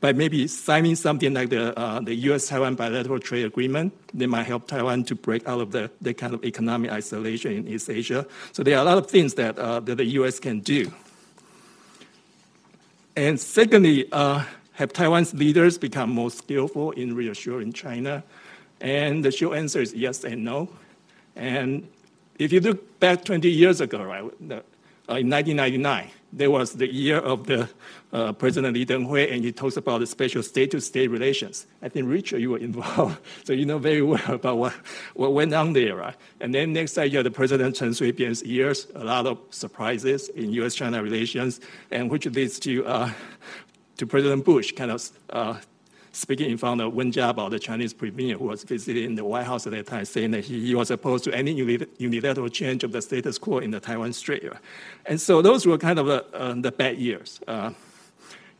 by maybe signing something like the, uh, the U S-Taiwan bilateral trade agreement, they might help Taiwan to break out of the, the kind of economic isolation in East Asia. So there are a lot of things that, uh, that the U S can do. And secondly, uh, have Taiwan's leaders become more skillful in reassuring China? And the short answer is yes and no. And if you look back twenty years ago, right, the, uh, in nineteen ninety-nine, there was the year of the uh, President Lee Teng-hui, and he talks about the special state-to-state relations. I think, Richard, you were involved, so you know very well about what, what went on there, right? And then next time you had the President Chen Shui-bian's years, a lot of surprises in U S-China relations, and which leads to, uh, to President Bush kind of uh, speaking in front of Wen Jiabao, the Chinese premier who was visiting the White House at that time, saying that he, he was opposed to any unilateral change of the status quo in the Taiwan Strait. And so those were kind of uh, uh, the bad years. Uh,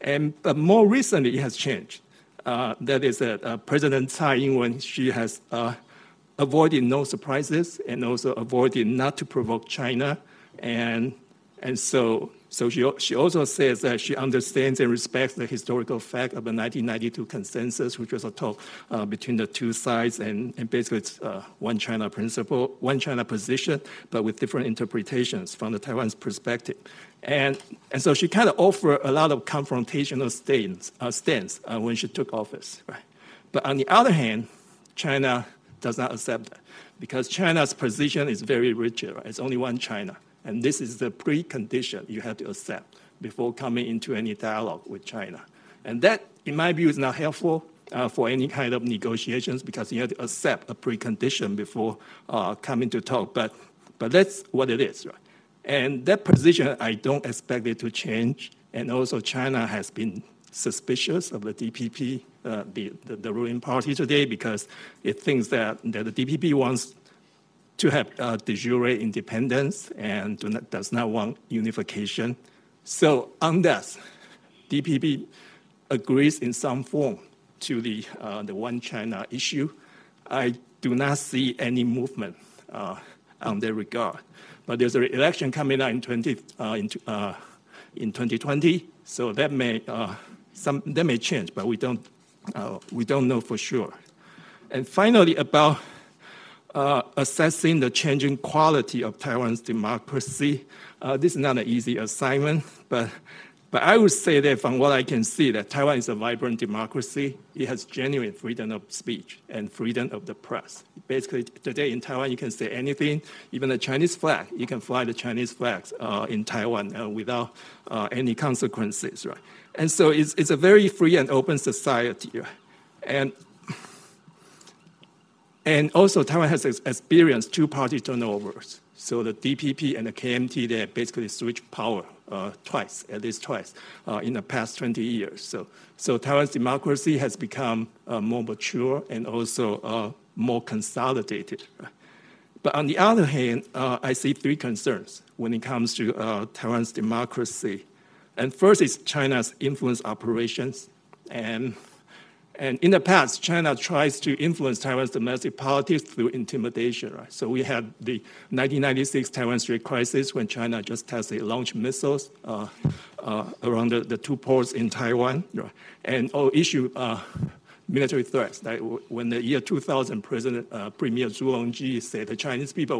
and but more recently, it has changed. Uh, that is that uh, President Tsai Ing-wen, she has uh, avoided no surprises and also avoided not to provoke China. And, and so... So she, she also says that she understands and respects the historical fact of the nineteen ninety-two consensus, which was a talk uh, between the two sides, and, and basically it's uh, one China principle, one China position, but with different interpretations from the Taiwan's perspective. And, and so she kind of offered a lot of confrontational stance, uh, stance uh, when she took office. Right? But on the other hand, China does not accept that, because China's position is very rigid. Right? It's only one China. And this is the precondition you have to accept before coming into any dialogue with China. And that, in my view, is not helpful uh, for any kind of negotiations, because you have to accept a precondition before uh, coming to talk. But, but that's what it is, right? And that position, I don't expect it to change. And also, China has been suspicious of the D P P, uh, the, the, the ruling party today, because it thinks that, that the D P P wants to have uh, de jure independence and do not, does not want unification. So on that, D P P agrees in some form to the, uh, the one China issue. I do not see any movement uh, on that regard. But there's an election coming up in, twenty, uh, in, uh, in twenty twenty, so that may, uh, some, that may change, but we don't, uh, we don't know for sure. And finally, about Uh, assessing the changing quality of Taiwan's democracy. Uh, this is not an easy assignment, but, but I would say that from what I can see, that Taiwan is a vibrant democracy. It has genuine freedom of speech and freedom of the press. Basically, today in Taiwan, you can say anything, even the Chinese flag. You can fly the Chinese flags uh, in Taiwan uh, without uh, any consequences, right? And so it's, it's a very free and open society. Right? And And also, Taiwan has experienced two-party turnovers. So the D P P and the K M T, they have basically switched power uh, twice, at least twice, uh, in the past twenty years. So, so Taiwan's democracy has become uh, more mature and also uh, more consolidated. But on the other hand, uh, I see three concerns when it comes to uh, Taiwan's democracy. And first is China's influence operations. And And in the past, China tries to influence Taiwan's domestic politics through intimidation, right? So we had the nineteen ninety-six Taiwan Strait crisis when China just tested launched missiles uh, uh, around the, the two ports in Taiwan, right? And all issue uh, military threats. Right? When the year two thousand, President uh, Premier Zhu Rongji said the Chinese people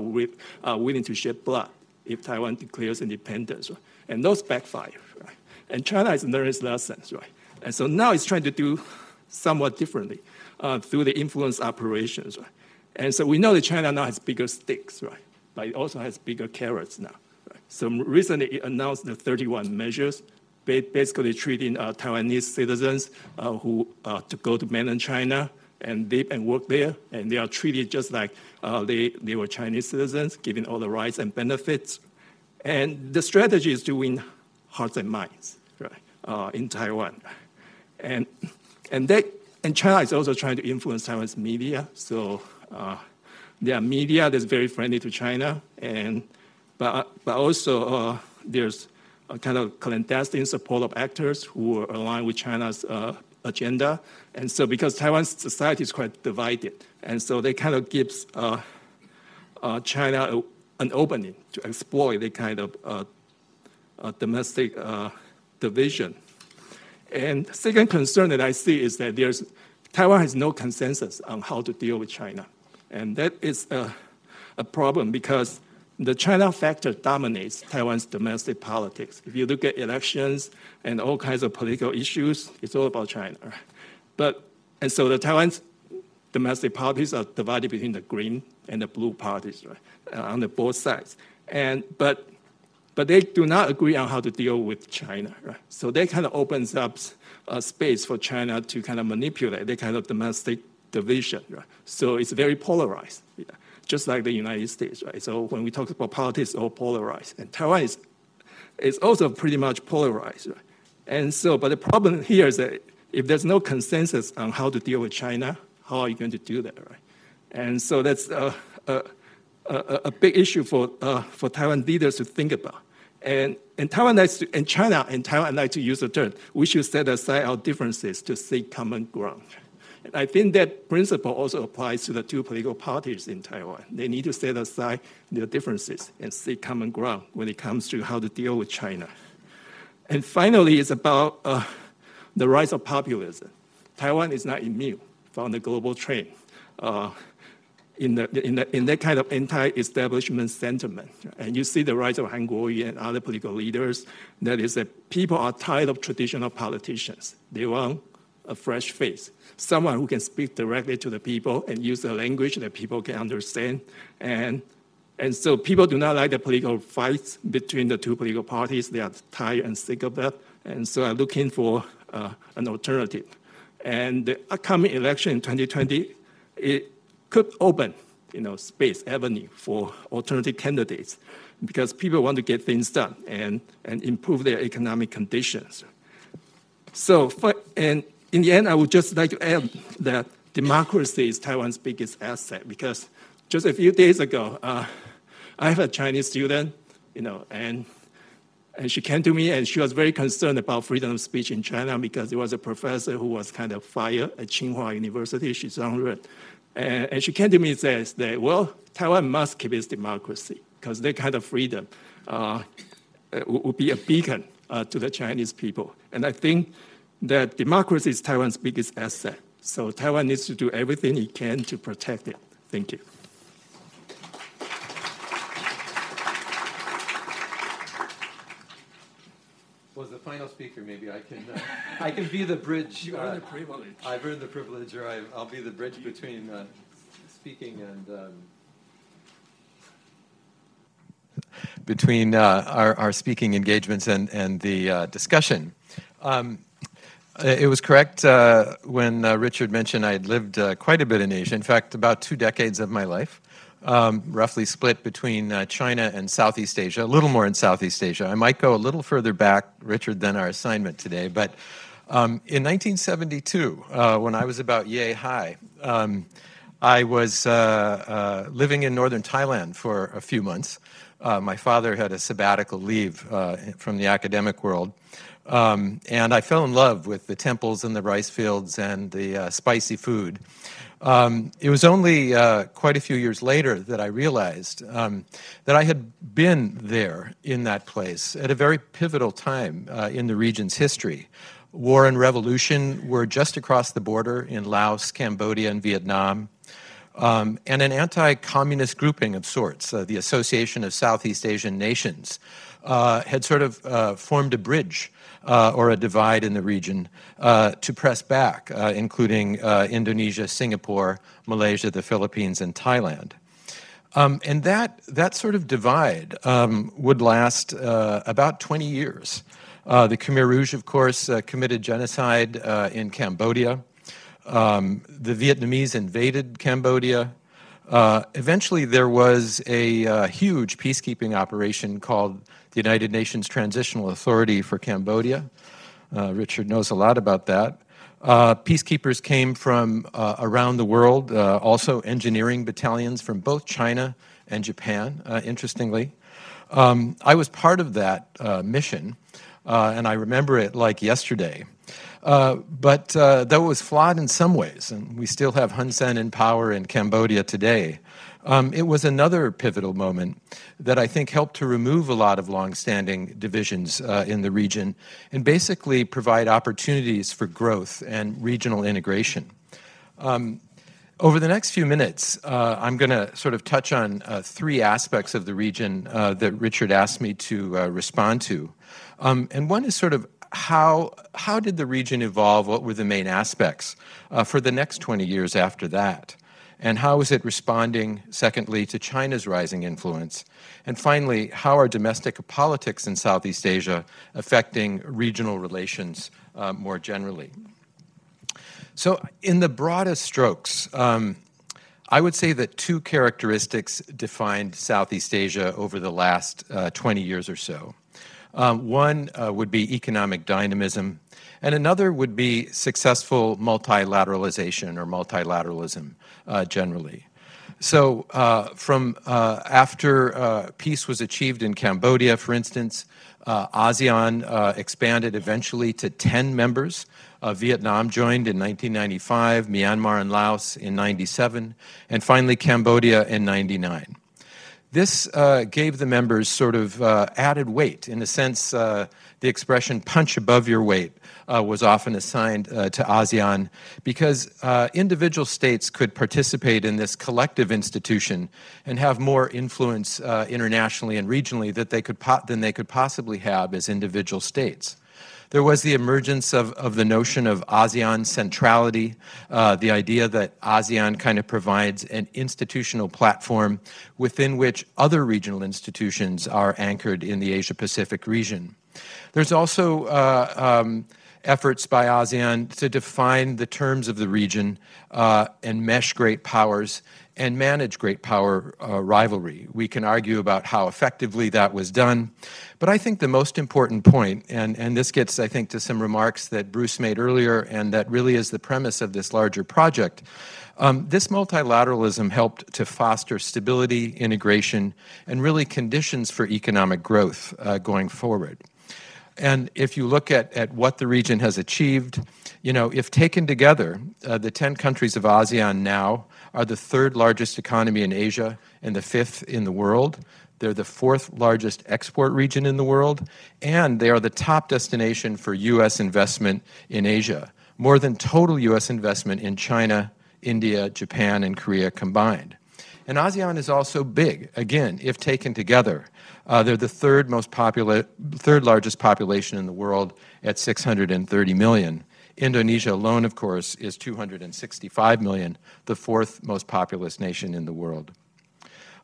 are willing to shed blood if Taiwan declares independence, right? And those backfire, right? And China has learned its lessons, right? And so now it's trying to do somewhat differently uh, through the influence operations, right? And so we know that China now has bigger sticks, right? But it also has bigger carrots now, right? So recently it announced the thirty-one measures, basically treating uh, Taiwanese citizens uh, who uh, to go to mainland China and live and work there, and they are treated just like uh, they, they were Chinese citizens, given all the rights and benefits. And the strategy is to win hearts and minds, right, uh, in Taiwan. And, and, that, and China is also trying to influence Taiwan's media. So uh, there are media that's very friendly to China, and, but, but also uh, there's a kind of clandestine support of actors who are aligned with China's uh, agenda. And so because Taiwan's society is quite divided, and so that kind of gives uh, uh, China a, an opening to exploit the kind of uh, uh, domestic uh, division. And the second concern that I see is that there's, Taiwan has no consensus on how to deal with China. And that is a, a problem because the China factor dominates Taiwan's domestic politics. If you look at elections and all kinds of political issues, it's all about China. But, and so the Taiwan's domestic parties are divided between the green and the blue parties, right, uh, on the both sides. And, but, but they do not agree on how to deal with China, right? So that kind of opens up a space for China to kind of manipulate that kind of domestic division, right? So it's very polarized. Yeah. Just like the United States, right? So when we talk about politics, it's all polarized. And Taiwan is, is also pretty much polarized, right? And so, but the problem here is that if there's no consensus on how to deal with China, how are you going to do that, right? And so that's a, a, a, a big issue for, uh, for Taiwan leaders to think about. And, and, Taiwan likes to, and China and Taiwan like to use the term, we should set aside our differences to seek common ground. I think that principle also applies to the two political parties in Taiwan. They need to set aside their differences and seek common ground when it comes to how to deal with China. And finally, it's about uh, the rise of populism. Taiwan is not immune from the global trend uh, in, the, in, the, in that kind of anti-establishment sentiment. And you see the rise of Han Kuo-yu and other political leaders. That is that people are tired of traditional politicians. They want a fresh face, someone who can speak directly to the people and use the language that people can understand. And, and so people do not like the political fights between the two political parties. They are tired and sick of that. And so are looking for uh, an alternative. And the upcoming election in twenty twenty, it could open, you know, space, avenue for alternative candidates because people want to get things done and, and improve their economic conditions. So, and in the end, I would just like to add that democracy is Taiwan's biggest asset because just a few days ago, uh, I have a Chinese student, you know, and, and she came to me and she was very concerned about freedom of speech in China because there was a professor who was kind of fired at Tsinghua University, Xi Jinping. And, and she came to me and says that, well, Taiwan must keep its democracy because that kind of freedom uh, would be a beacon uh, to the Chinese people. And I think that democracy is Taiwan's biggest asset. So Taiwan needs to do everything it can to protect it. Thank you. Well, as the final speaker, maybe I can uh, I can be the bridge. You earned uh, the privilege. I've earned the privilege, or I, I'll be the bridge between uh, speaking and um, between uh, our, our speaking engagements and and the uh, discussion. Um, It was correct uh, when uh, Richard mentioned I had lived uh, quite a bit in Asia. In fact, about two decades of my life, um, roughly split between uh, China and Southeast Asia, a little more in Southeast Asia. I might go a little further back, Richard, than our assignment today. But um, in nineteen seventy-two, uh, when I was about yay high, um, I was uh, uh, living in northern Thailand for a few months. Uh, my father had a sabbatical leave uh, from the academic world. Um, and I fell in love with the temples and the rice fields and the uh, spicy food. Um, it was only uh, quite a few years later that I realized um, that I had been there in that place at a very pivotal time uh, in the region's history. War and revolution were just across the border in Laos, Cambodia, and Vietnam. Um, and an anti-communist grouping of sorts, uh, the Association of Southeast Asian Nations, uh, had sort of uh, formed a bridge uh, or a divide in the region uh, to press back, uh, including uh, Indonesia, Singapore, Malaysia, the Philippines, and Thailand. Um, and that, that sort of divide um, would last uh, about twenty years. Uh, the Khmer Rouge, of course, uh, committed genocide uh, in Cambodia. Um, the Vietnamese invaded Cambodia. Uh, eventually, there was a uh, huge peacekeeping operation called the United Nations Transitional Authority for Cambodia. Uh, Richard knows a lot about that. Uh, peacekeepers came from uh, around the world, uh, also engineering battalions from both China and Japan, uh, interestingly. Um, I was part of that uh, mission. Uh, and I remember it like yesterday. Uh, but uh, though it was flawed in some ways, and we still have Hun Sen in power in Cambodia today, um, it was another pivotal moment that I think helped to remove a lot of longstanding divisions uh, in the region and basically provide opportunities for growth and regional integration. Um, Over the next few minutes, uh, I'm going to sort of touch on uh, three aspects of the region uh, that Richard asked me to uh, respond to. Um, and one is sort of how, how did the region evolve? What were the main aspects uh, for the next twenty years after that? And how is it responding, secondly, to China's rising influence? And finally, how are domestic politics in Southeast Asia affecting regional relations uh, more generally? So in the broadest strokes, um, I would say that two characteristics defined Southeast Asia over the last uh, twenty years or so. Um, one uh, would be economic dynamism, and another would be successful multilateralization or multilateralism uh, generally. So uh, from uh, after uh, peace was achieved in Cambodia, for instance, uh, ASEAN uh, expanded eventually to ten members. Uh, Vietnam joined in nineteen ninety-five, Myanmar and Laos in ninety-seven, and finally Cambodia in ninety-nine. This uh, gave the members sort of uh, added weight. In a sense, uh, the expression punch above your weight uh, was often assigned uh, to ASEAN because uh, individual states could participate in this collective institution and have more influence uh, internationally and regionally that they could po- than they could possibly have as individual states. There was the emergence of, of the notion of ASEAN centrality, uh, the idea that ASEAN kind of provides an institutional platform within which other regional institutions are anchored in the Asia-Pacific region. There's also uh, um, efforts by ASEAN to define the terms of the region uh, and mesh great powers and manage great power uh, rivalry. We can argue about how effectively that was done, but I think the most important point, and, and this gets, I think, to some remarks that Bruce made earlier and that really is the premise of this larger project, um, this multilateralism helped to foster stability, integration, and really conditions for economic growth uh, going forward. And if you look at, at what the region has achieved, you know, if taken together, uh, the ten countries of ASEAN now are the third largest economy in Asia and the fifth in the world. They're the fourth largest export region in the world, and they are the top destination for U S investment in Asia, more than total U S investment in China, India, Japan, and Korea combined. And ASEAN is also big, again, if taken together. Uh, they're the third most popular, third largest population in the world at six hundred thirty million. Indonesia alone, of course, is two hundred sixty-five million, the fourth most populous nation in the world.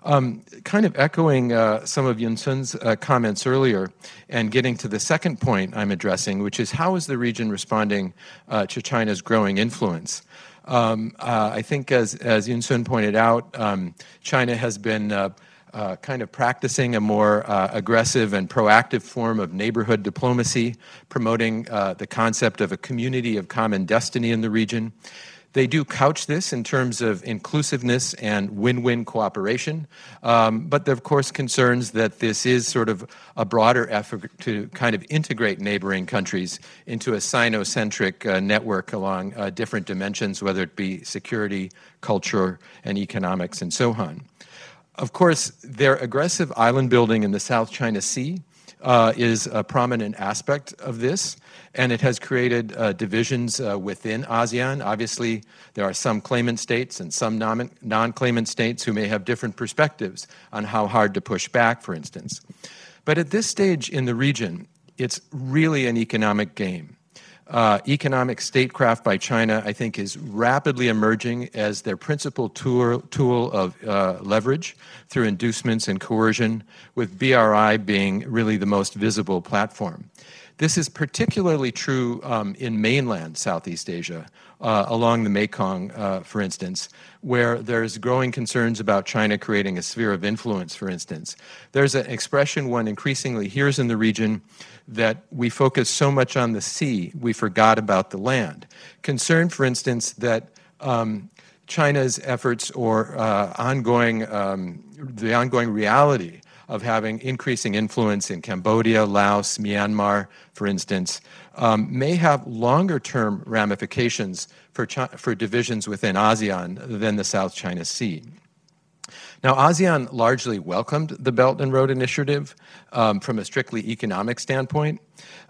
Um, kind of echoing uh, some of Yun Sun's uh, comments earlier and getting to the second point I'm addressing, which is how is the region responding uh, to China's growing influence? Um, uh, I think, as, as Yun Sun pointed out, um, China has been uh, uh, kind of practicing a more uh, aggressive and proactive form of neighborhood diplomacy, promoting uh, the concept of a community of common destiny in the region. They do couch this in terms of inclusiveness and win-win cooperation, um, but there are, of course, concerns that this is sort of a broader effort to kind of integrate neighboring countries into a Sino-centric uh, network along uh, different dimensions, whether it be security, culture, and economics, and so on. Of course, their aggressive island building in the South China Sea Uh, is a prominent aspect of this, and it has created uh, divisions uh, within ASEAN. Obviously, there are some claimant states and some non-claimant states who may have different perspectives on how hard to push back, for instance. But at this stage in the region, it's really an economic game. Uh, economic statecraft by China, I think, is rapidly emerging as their principal tool, tool of uh, leverage through inducements and coercion, with B R I being really the most visible platform. This is particularly true um, in mainland Southeast Asia, uh, along the Mekong, uh, for instance, where there's growing concerns about China creating a sphere of influence, for instance. There's an expression one increasingly hears in the region that we focus so much on the sea, we forgot about the land. Concern, for instance, that um, China's efforts or uh, ongoing, um, the ongoing reality of having increasing influence in Cambodia, Laos, Myanmar, for instance, um, may have longer-term ramifications for, for divisions within ASEAN than the South China Sea. Now, ASEAN largely welcomed the Belt and Road Initiative um, from a strictly economic standpoint,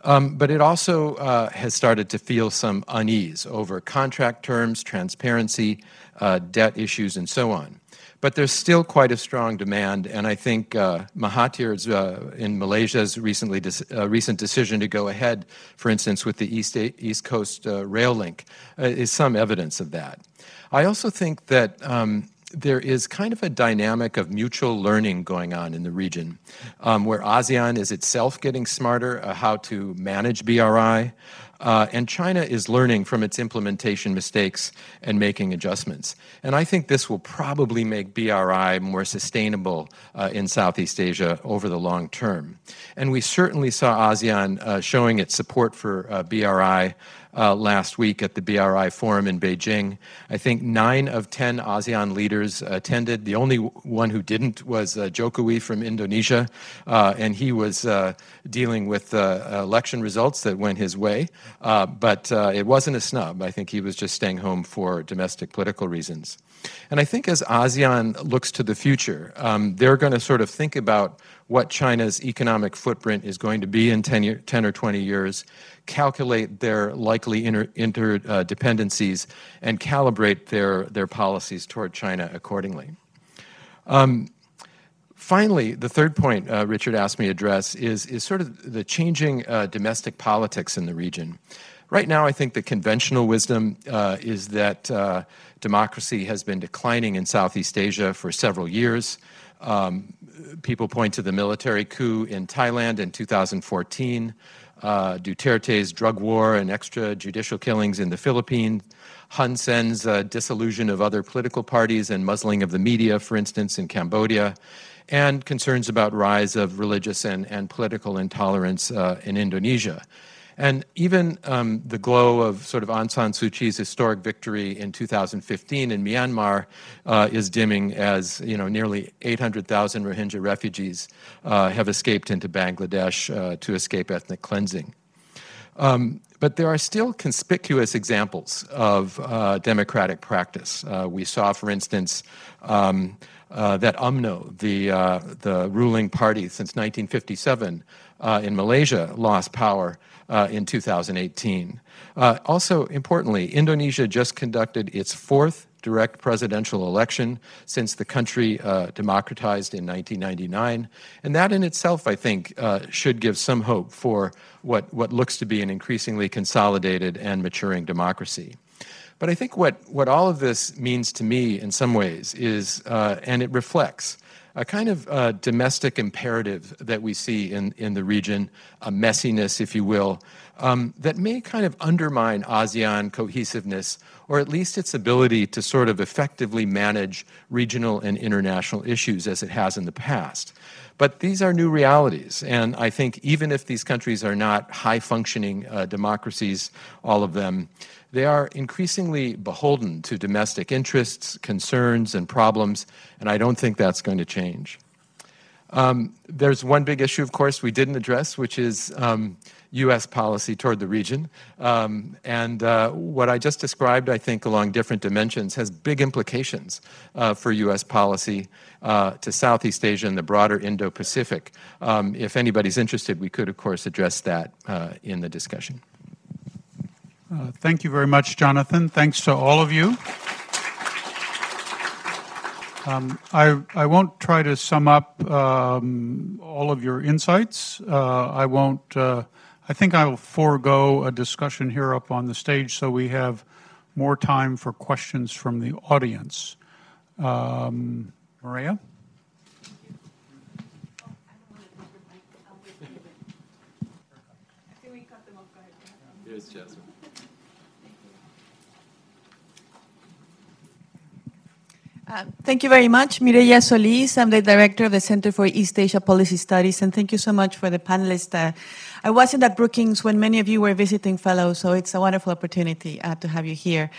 um, but it also uh, has started to feel some unease over contract terms, transparency, uh, debt issues, and so on. But there's still quite a strong demand, and I think uh, Mahathir's uh, in Malaysia's recently uh, recent decision to go ahead, for instance, with the East, East Coast uh, rail link uh, is some evidence of that. I also think that um, there is kind of a dynamic of mutual learning going on in the region, um, where ASEAN is itself getting smarter uh, how to manage B R I, Uh, and China is learning from its implementation mistakes and making adjustments. And I think this will probably make B R I more sustainable uh, in Southeast Asia over the long term. And we certainly saw ASEAN uh, showing its support for uh, B R I uh, last week at the B R I Forum in Beijing. I think nine of ten ASEAN leaders attended. The only one who didn't was uh, Jokowi from Indonesia, uh, and he was uh, dealing with uh, election results that went his way. Uh, but uh, it wasn't a snub. I think he was just staying home for domestic political reasons. And I think as ASEAN looks to the future, um, they're going to sort of think about what China's economic footprint is going to be in ten, year, ten or twenty years, calculate their likely interdependencies, inter, uh, and calibrate their, their policies toward China accordingly. Um, Finally, the third point uh, Richard asked me to address is, is sort of the changing uh, domestic politics in the region. Right now, I think the conventional wisdom uh, is that uh, democracy has been declining in Southeast Asia for several years. Um, people point to the military coup in Thailand in two thousand fourteen, uh, Duterte's drug war and extrajudicial killings in the Philippines, Hun Sen's uh, dissolution of other political parties and muzzling of the media, for instance, in Cambodia, and concerns about rise of religious and, and political intolerance uh, in Indonesia. And even um, the glow of sort of Aung San Suu Kyi's historic victory in two thousand fifteen in Myanmar uh, is dimming as, you know, nearly eight hundred thousand Rohingya refugees uh, have escaped into Bangladesh uh, to escape ethnic cleansing. Um, But there are still conspicuous examples of uh, democratic practice. Uh, we saw, for instance, um, uh, that U M N O, the, uh, the ruling party since nineteen fifty-seven uh, in Malaysia, lost power uh, in two thousand eighteen. Uh, also, importantly, Indonesia just conducted its fourth direct presidential election since the country uh, democratized in nineteen ninety-nine. And that in itself, I think, uh, should give some hope for what, what looks to be an increasingly consolidated and maturing democracy. But I think what, what all of this means to me in some ways is, uh, and it reflects, a kind of uh, domestic imperative that we see in, in the region, a messiness, if you will, um, that may kind of undermine ASEAN cohesiveness, or at least its ability to sort of effectively manage regional and international issues as it has in the past. But these are new realities, and I think even if these countries are not high-functioning uh, democracies, all of them, they are increasingly beholden to domestic interests, concerns, and problems, and I don't think that's going to change. Um, there's one big issue, of course, we didn't address, which is um, U S policy toward the region. Um, and uh, what I just described, I think, along different dimensions has big implications uh, for U S policy uh, to Southeast Asia and the broader Indo-Pacific. Um, if anybody's interested, we could, of course, address that uh, in the discussion. Uh, thank you very much, Jonathan. Thanks to all of you. Um, I, I won't try to sum up um, all of your insights. Uh, I won't, uh, I think I will forego a discussion here up on the stage so we have more time for questions from the audience. Um, Maria? Uh, thank you very much, Mireya Solis. I'm the director of the Center for East Asia Policy Studies, and thank you so much for the panelists. Uh, I wasn't at Brookings when many of you were visiting fellows, so it's a wonderful opportunity uh, to have you here.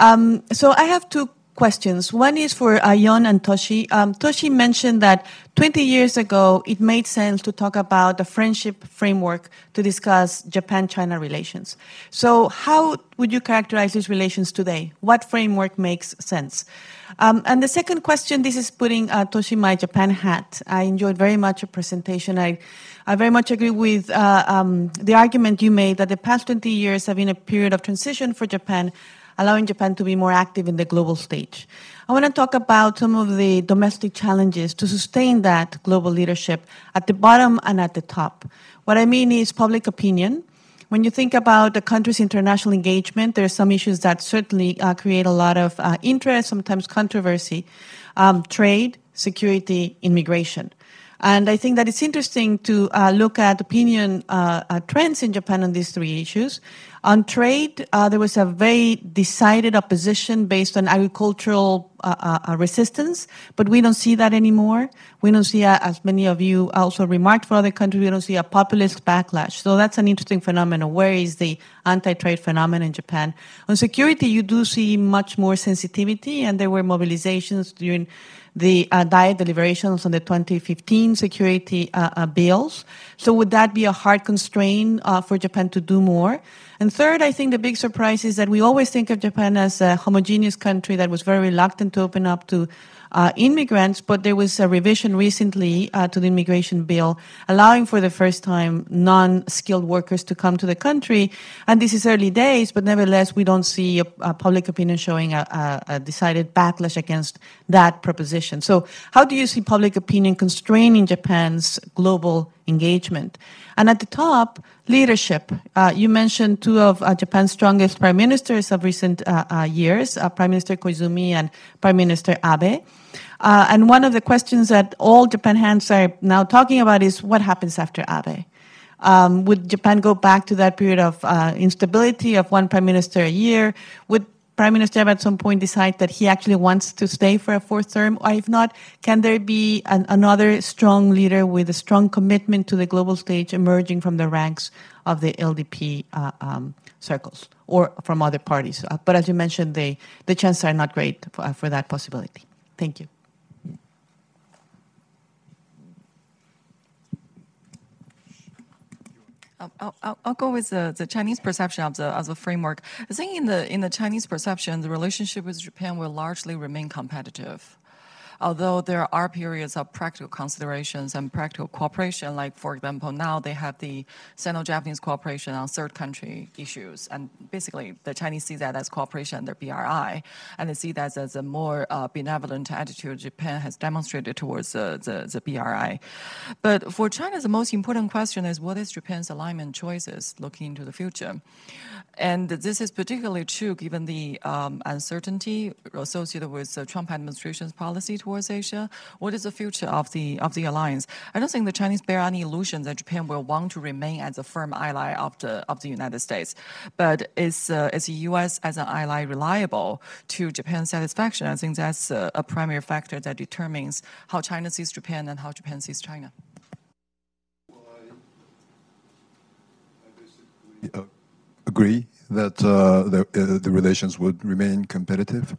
Um, so I have two questions. One is for Ayon and Toshi. Um, Toshi mentioned that twenty years ago, it made sense to talk about the friendship framework to discuss Japan-China relations. So how would you characterize these relations today? What framework makes sense? Um, and the second question, this is putting uh, Toshi my Japan hat. I enjoyed very much your presentation. I, I very much agree with uh, um, the argument you made that the past twenty years have been a period of transition for Japan, allowing Japan to be more active in the global stage. I want to talk about some of the domestic challenges to sustain that global leadership at the bottom and at the top. What I mean is public opinion. When you think about the country's international engagement, there are some issues that certainly uh, create a lot of uh, interest, sometimes controversy, um, trade, security, immigration. And I think that it's interesting to uh, look at opinion uh, uh, trends in Japan on these three issues. On trade, uh, there was a very decided opposition based on agricultural uh, uh, resistance, but we don't see that anymore. We don't see, uh, as many of you also remarked for other countries, we don't see a populist backlash. So that's an interesting phenomenon. Where is the anti-trade phenomenon in Japan? On security, you do see much more sensitivity, and there were mobilizations during the uh, Diet deliberations on the twenty fifteen security uh, uh, bills. So would that be a hard constraint uh, for Japan to do more? And third, I think the big surprise is that we always think of Japan as a homogeneous country that was very reluctant to open up to uh, immigrants, but there was a revision recently uh, to the immigration bill allowing for the first time non-skilled workers to come to the country. And this is early days, but nevertheless, we don't see a, a public opinion showing a, a decided backlash against that proposition. So how do you see public opinion constraining Japan's global engagement? And at the top, leadership. Uh, you mentioned two of uh, Japan's strongest prime ministers of recent uh, uh, years, uh, Prime Minister Koizumi and Prime Minister Abe. Uh, and one of the questions that all Japan hands are now talking about is what happens after Abe? Um, would Japan go back to that period of uh, instability of one prime minister a year? Would Prime Minister Abe at some point decide that he actually wants to stay for a fourth term? Or if not, can there be an, another strong leader with a strong commitment to the global stage emerging from the ranks of the L D P uh, um, circles or from other parties? Uh, but as you mentioned, they, the chances are not great for, uh, for that possibility. Thank you. I'll, I'll, I'll go with the, the Chinese perception of the, of the framework. I think in the, in the Chinese perception, the relationship with Japan will largely remain competitive, although there are periods of practical considerations and practical cooperation, like, for example, now they have the Sino-Japanese cooperation on third country issues. And basically, the Chinese see that as cooperation under B R I, and they see that as a more uh, benevolent attitude Japan has demonstrated towards uh, the, the B R I. But for China, the most important question is, what is Japan's alignment choices looking into the future? And this is particularly true given the um, uncertainty associated with the Trump administration's policy towards Asia. What is the future of the of the alliance? I don't think the Chinese bear any illusion that Japan will want to remain as a firm ally of the of the United States. But is uh, is the U S as an ally reliable to Japan's satisfaction? I think that's uh, a primary factor that determines how China sees Japan and how Japan sees China. Well, I, I basically agree that uh, the uh, the relations would remain competitive.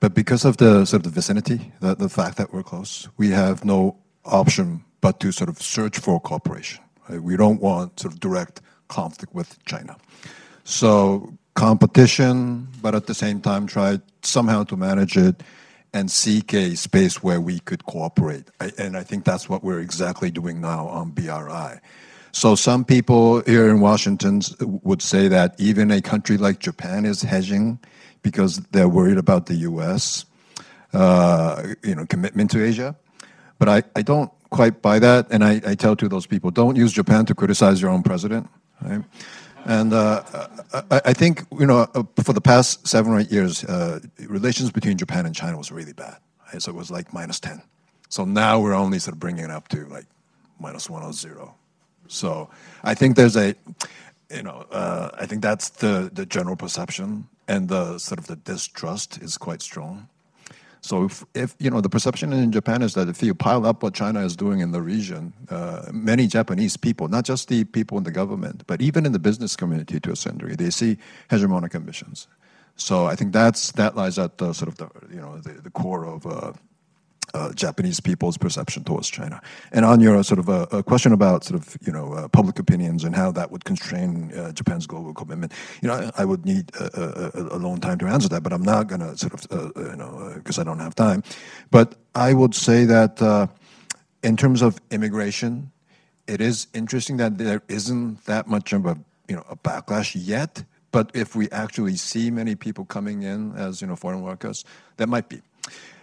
But because of the sort of the vicinity, the, the fact that we're close, we have no option but to sort of search for cooperation. Right? We don't want sort of direct conflict with China. So competition, but at the same time try somehow to manage it and seek a space where we could cooperate. I, and I think that's what we're exactly doing now on B R I. So some people here in Washington would say that even a country like Japan is hedging because they're worried about the U S uh, you know, commitment to Asia. But I, I don't quite buy that, and I, I tell to those people, don't use Japan to criticize your own president. Right? And uh, I, I think, you know, for the past seven or eight years, uh, relations between Japan and China was really bad. Right? So it was like minus ten. So now we're only sort of bringing it up to like minus one or zero. So I think there's a, you know, uh, I think that's the, the general perception, and the sort of the distrust is quite strong. So if, if, you know, the perception in Japan is that if you pile up what China is doing in the region, uh, many Japanese people, not just the people in the government, but even in the business community to a certain degree, they see hegemonic ambitions. So I think that's, that lies at the sort of the, you know, the, the core of uh, uh, Japanese people's perception towards China. And on your sort of uh, a question about sort of, you know, uh, public opinions and how that would constrain uh, Japan's global commitment, you know, I, I would need a, a, a long time to answer that, but I'm not going to sort of, uh, you know, because I don't have time. But I would say that uh, in terms of immigration, it is interesting that there isn't that much of a, you know, a backlash yet. But if we actually see many people coming in as, you know, foreign workers, that might be.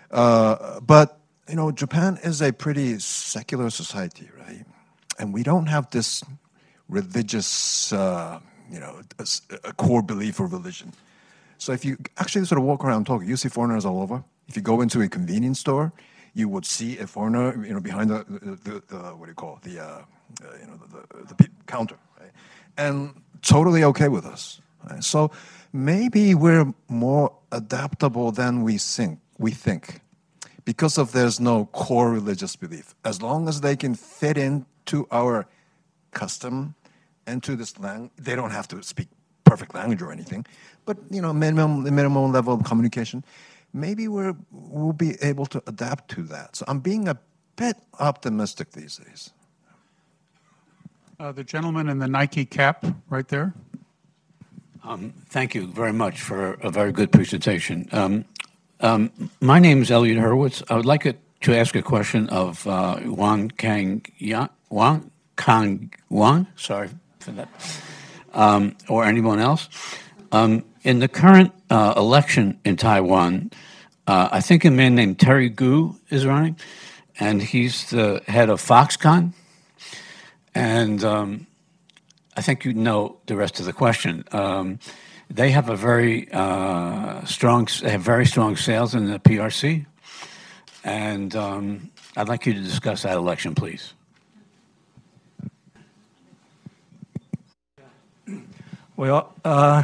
Uh, but, you know, Japan is a pretty secular society, right? And we don't have this religious, uh, you know, a, a core belief or religion. So if you actually sort of walk around Tokyo, you see foreigners all over. If you go into a convenience store, you would see a foreigner, you know, behind the, the, the what do you call it, the, uh, you know, the, the, the counter, right? And totally okay with us. Right? So maybe we're more adaptable than we think, we think, because of there's no core religious belief. As long as they can fit into our custom and to this language, they don't have to speak perfect language or anything, but, you know, minimum minimum level of communication, maybe we're, we'll be able to adapt to that. So I'm being a bit optimistic these days. Uh, the gentleman in the Nike cap right there. Um, thank you very much for a very good presentation. Um, um, my name is Elliot Hurwitz. I would like it to ask a question of uh, Yuan-kang Wang, sorry for that, um, or anyone else. Um, in the current uh, election in Taiwan, uh, I think a man named Terry Gu is running, and he's the head of Foxconn. And um, I think you know the rest of the question. Um, they have a very uh, strong, they have very strong sales in the P R C, and um, I'd like you to discuss that election, please. Well, uh,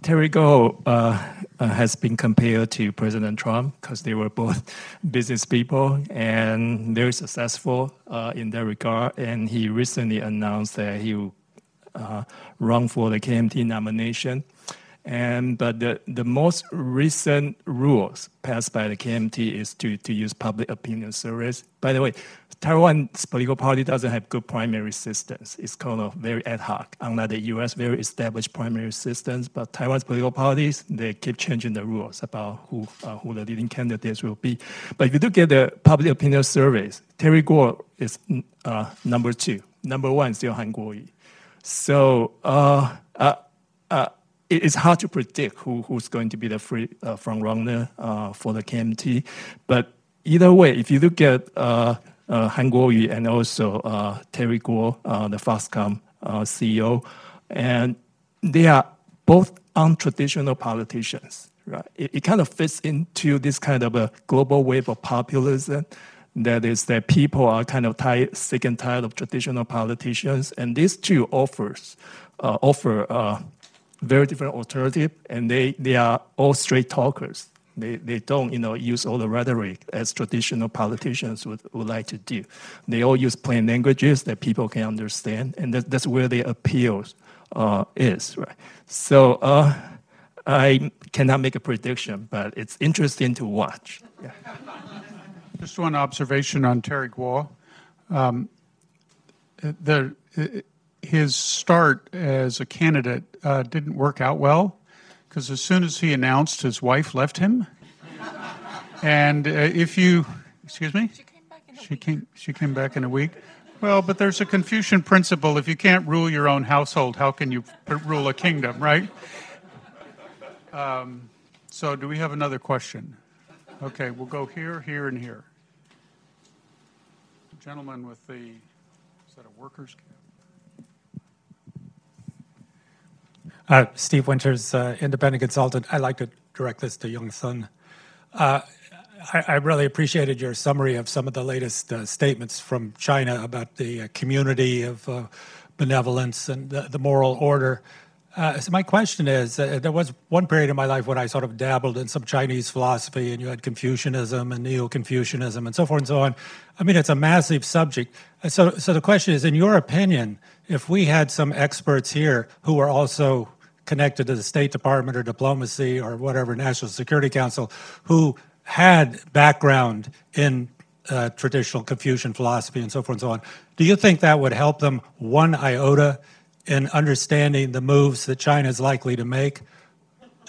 Terry Goh uh, uh, has been compared to President Trump because they were both business people and very successful uh, in that regard. And he recently announced that he will uh, run for the K M T nomination. And but the, the most recent rules passed by the K M T is to, to use public opinion surveys. By the way, Taiwan's political party doesn't have good primary systems. It's kind of very ad hoc, unlike the U S, very established primary systems. But Taiwan's political parties, they keep changing the rules about who uh, who the leading candidates will be. But if you look at the public opinion surveys, Terry Goh is uh, number two. Number one is still Han Kuo-yu. So uh, uh, uh, it's hard to predict who, who's going to be the free uh, front runner uh, for the K M T. But either way, if you look at uh, uh, Han Kuo-yu and also uh, Terry Goh, uh, the Foxconn uh, C E O, and they are both untraditional politicians, right? It, it kind of fits into this kind of a global wave of populism. That is that people are kind of tired, sick and tired of traditional politicians, and these two offers uh, offer. Uh, very different alternative, and they, they are all straight talkers. They, they don't, you know, use all the rhetoric as traditional politicians would, would like to do. They all use plain languages that people can understand, and that, that's where their appeal uh, is, right? So uh, I cannot make a prediction, but it's interesting to watch. Yeah. Just one observation on Terry Guo. Um, the, his start as a candidate uh, didn't work out well, because as soon as he announced, his wife left him. And uh, if you, excuse me? She came back in a she week. Came, she came back in a week. Well, but there's a Confucian principle. If you can't rule your own household, how can you rule a kingdom, right? Um, so do we have another question? Okay, we'll go here, here, and here. The gentleman with the, is that a workers' camp? Uh, Steve Winters, uh, independent consultant. I'd like to direct this to Yun Sun. Uh, I, I really appreciated your summary of some of the latest uh, statements from China about the uh, community of uh, benevolence and the, the moral order. Uh, so my question is, uh, there was one period in my life when I sort of dabbled in some Chinese philosophy, and you had Confucianism and Neo-Confucianism and so forth and so on. I mean, it's a massive subject. So, so the question is, in your opinion, if we had some experts here who were also connected to the State Department or diplomacy or whatever, National Security Council, who had background in uh, traditional Confucian philosophy and so forth and so on, do you think that would help them one iota in understanding the moves that China is likely to make?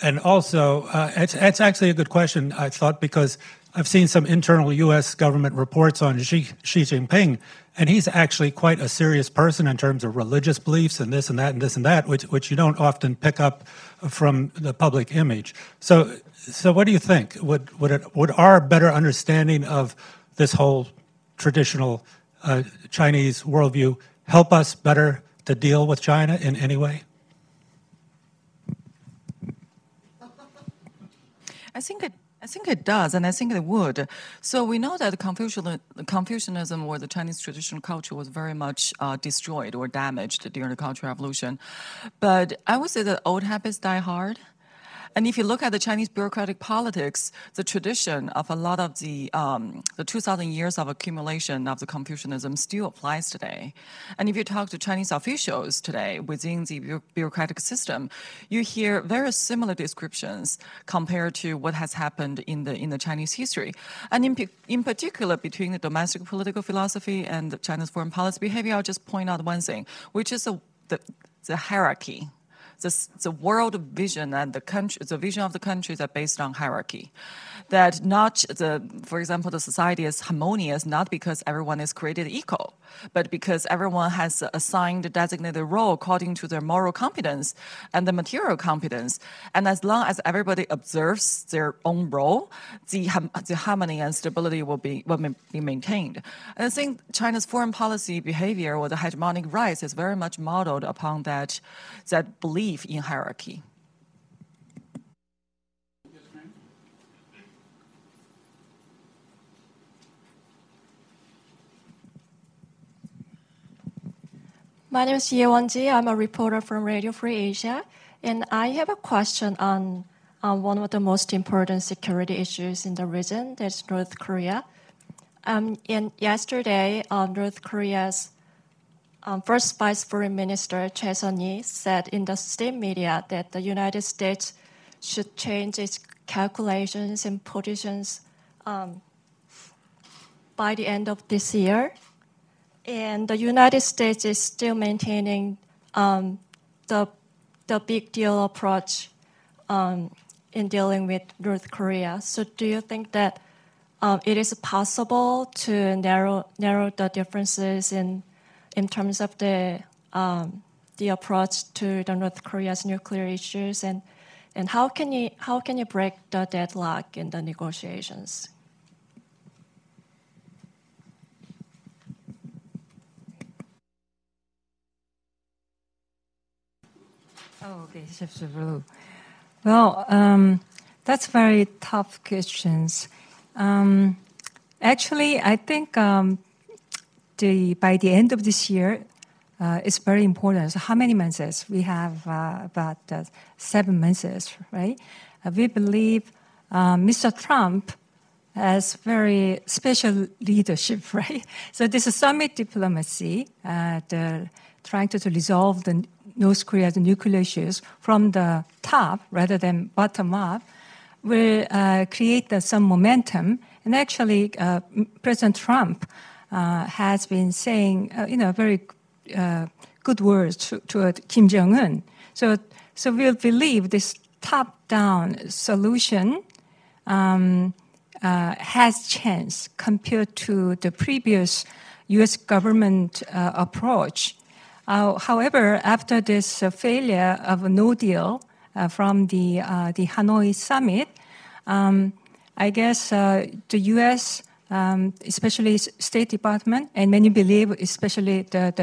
And also, uh, it's, it's actually a good question, I thought, because I've seen some internal U S government reports on Xi, Xi Jinping, and he's actually quite a serious person in terms of religious beliefs and this and that and this and that, which, which you don't often pick up from the public image. So, so what do you think? Would, would, it, would our better understanding of this whole traditional uh, Chinese worldview help us better to deal with China in any way? I think it, I think it does, and I think it would. So we know that Confucian, Confucianism or the Chinese traditional culture was very much uh, destroyed or damaged during the Cultural Revolution. But I would say that old habits die hard. And if you look at the Chinese bureaucratic politics, the tradition of a lot of the um, the two thousand years of accumulation of the Confucianism still applies today. And if you talk to Chinese officials today within the bureaucratic system, you hear very similar descriptions compared to what has happened in the in the Chinese history. And in, in particular, between the domestic political philosophy and China's foreign policy behavior, I'll just point out one thing, which is the the, the hierarchy. The, the world vision and the country, the vision of the countries are based on hierarchy. That not the, for example, the society is harmonious not because everyone is created equal, but because everyone has assigned designated role according to their moral competence and the material competence. And as long as everybody observes their own role, the, the harmony and stability will be will be maintained. And I think China's foreign policy behavior or the hegemonic rise is very much modeled upon that that belief in hierarchy. My name is Ye-won Ji. I'm a reporter from Radio Free Asia, and I have a question on, on one of the most important security issues in the region, that's North Korea. Um, and yesterday, uh, North Korea's Um, First Vice Foreign Minister Choi Son-yi said in the state media that the United States should change its calculations and positions um, by the end of this year. And the United States is still maintaining um, the, the big deal approach um, in dealing with North Korea. So do you think that um, it is possible to narrow, narrow the differences in in terms of the um, the approach to the North Korea's nuclear issues, and and how can you how can you break the deadlock in the negotiations? Oh, okay, well, um, that's very tough questions. Um, actually, I think. Um, The, by the end of this year, uh, it's very important. So how many months? We have uh, about uh, seven months, right? Uh, we believe uh, Mister Trump has very special leadership, right? So this is summit diplomacy, uh, the, trying to, to resolve the North Korea's nuclear issues from the top rather than bottom up, will uh, create uh, some momentum. And actually, uh, President Trump Uh, has been saying, uh, you know, very uh, good words to, toward Kim Jong-un. So, so we'll believe this top-down solution um, uh, has chance compared to the previous U S government uh, approach. Uh, however, after this uh, failure of a no deal uh, from the uh, the Hanoi summit, um, I guess uh, the U S, um, especially State Department, and many believe, especially the,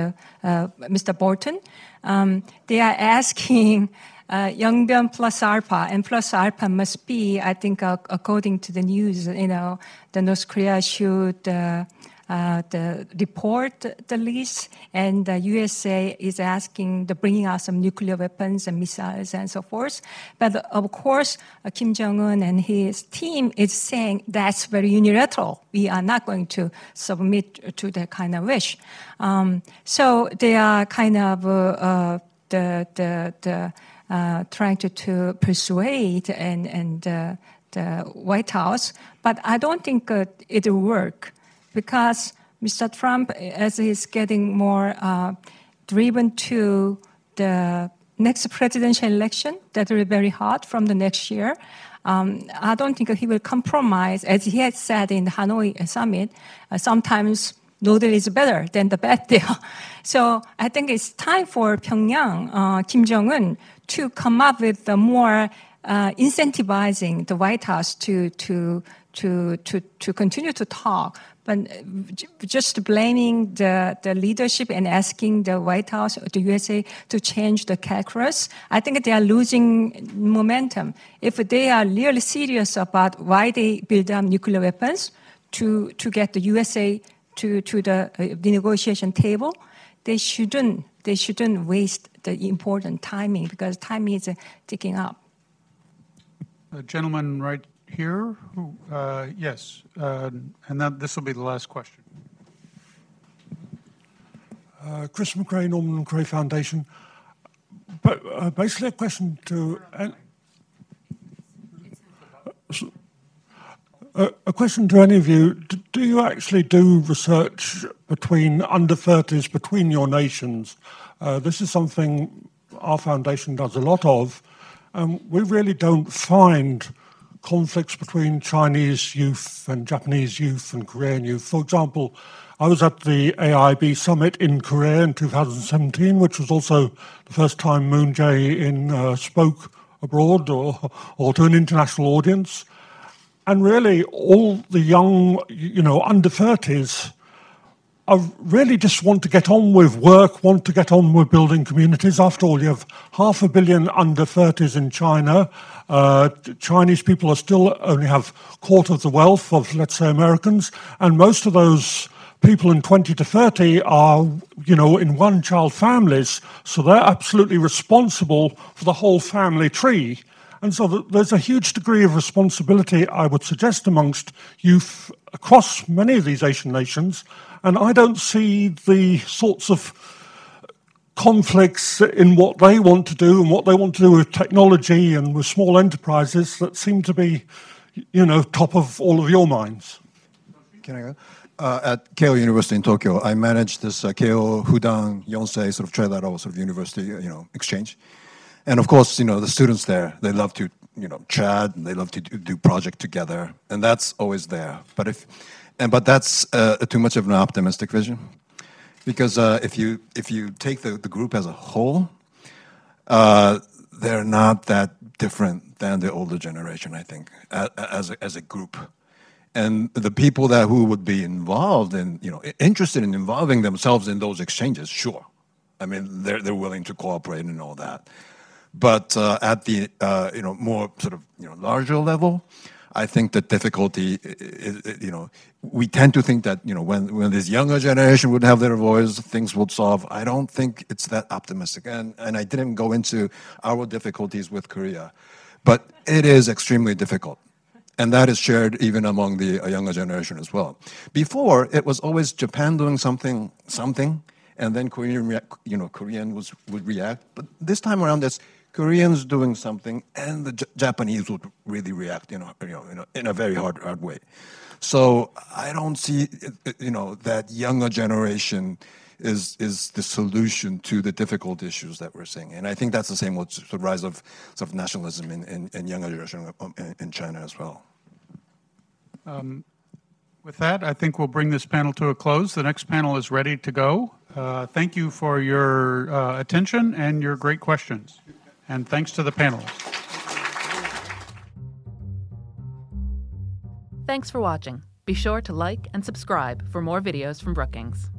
the uh, Mister Bolton, um, they are asking uh, Yongbyon plus ARPA, and plus ARPA must be, I think, uh, according to the news, you know, the North Korea should uh, uh, the report the list, and the U S A is asking the bringing out some nuclear weapons and missiles and so forth. But of course, uh, Kim Jong-un and his team is saying that's very unilateral. We are not going to submit to that kind of wish. Um, so they are kind of uh, uh, the the the. Uh, trying to, to persuade and, and uh, the White House. But I don't think uh, it will work, because Mister Trump, as he's getting more uh, driven to the next presidential election, that will be very hard from the next year, um, I don't think he will compromise. As he had said in the Hanoi summit, uh, sometimes no deal is better than the bad deal. So I think it's time for Pyongyang, uh, Kim Jong-un, to come up with the more uh, incentivizing the White House to to to to to continue to talk, but just blaming the the leadership and asking the White House or the U S A to change the calculus. I think they are losing momentum. If they are really serious about why they build up nuclear weapons to to get the U S A to to the, uh, the negotiation table, they shouldn't they shouldn't waste the important timing, because time is uh, ticking up. A gentleman right here, who, uh, yes, uh, and then this will be the last question. Uh, Chris McRae, Norman McRae Foundation. But uh, basically, a question to uh, uh, a question to any of you: do, do you actually do research between under thirties between your nations? Uh, this is something our foundation does a lot of. Um, we really don't find conflicts between Chinese youth and Japanese youth and Korean youth. For example, I was at the A I B summit in Korea in two thousand seventeen, which was also the first time Moon Jae-in uh, spoke abroad or, or to an international audience. And really, all the young, you know, under thirties, I really just want to get on with work, want to get on with building communities. After all, you have half a billion under thirties in China. Uh, Chinese people are still only have quarter of the wealth of, let's say, Americans. And most of those people in twenty to thirty are, you know, in one-child families. So they're absolutely responsible for the whole family tree. And so there's a huge degree of responsibility, I would suggest, amongst youth across many of these Asian nations. And I don't see the sorts of conflicts in what they want to do and what they want to do with technology and with small enterprises that seem to be, you know, top of all of your minds. Can I go? Uh, at Keio University in Tokyo, I managed this uh, Keio, Hudan, Yonsei sort of trilateral sort of university, you know, exchange. And of course, you know, the students there, they love to, you know, chat and they love to do project together. And that's always there. But if... And but that's uh, too much of an optimistic vision, because uh, if you if you take the, the group as a whole, uh, they're not that different than the older generation, I think, as a, as a group, and the people that who would be involved and in, you know interested in involving themselves in those exchanges, sure, I mean they're they're willing to cooperate and all that, but uh, at the uh, you know more sort of you know larger level. I think the difficulty, you know, we tend to think that, you know, when, when this younger generation would have their voice, things would solve. I don't think it's that optimistic. And, and I didn't go into our difficulties with Korea, but it is extremely difficult. And that is shared even among the younger generation as well. Before, it was always Japan doing something, something, and then Korean, you know, Korean was, would react. But this time around, it's Koreans doing something, and the J Japanese would really react, you know, you know, you know, in a very hard, hard way. So I don't see, you know, that younger generation is is the solution to the difficult issues that we're seeing, and I think that's the same with the rise of sort of nationalism in, in, in younger generation in China as well. Um, with that, I think we'll bring this panel to a close. The next panel is ready to go. Uh, thank you for your uh, attention and your great questions. And thanks to the panelists. Thanks for watching. Be sure to like and subscribe for more videos from Brookings.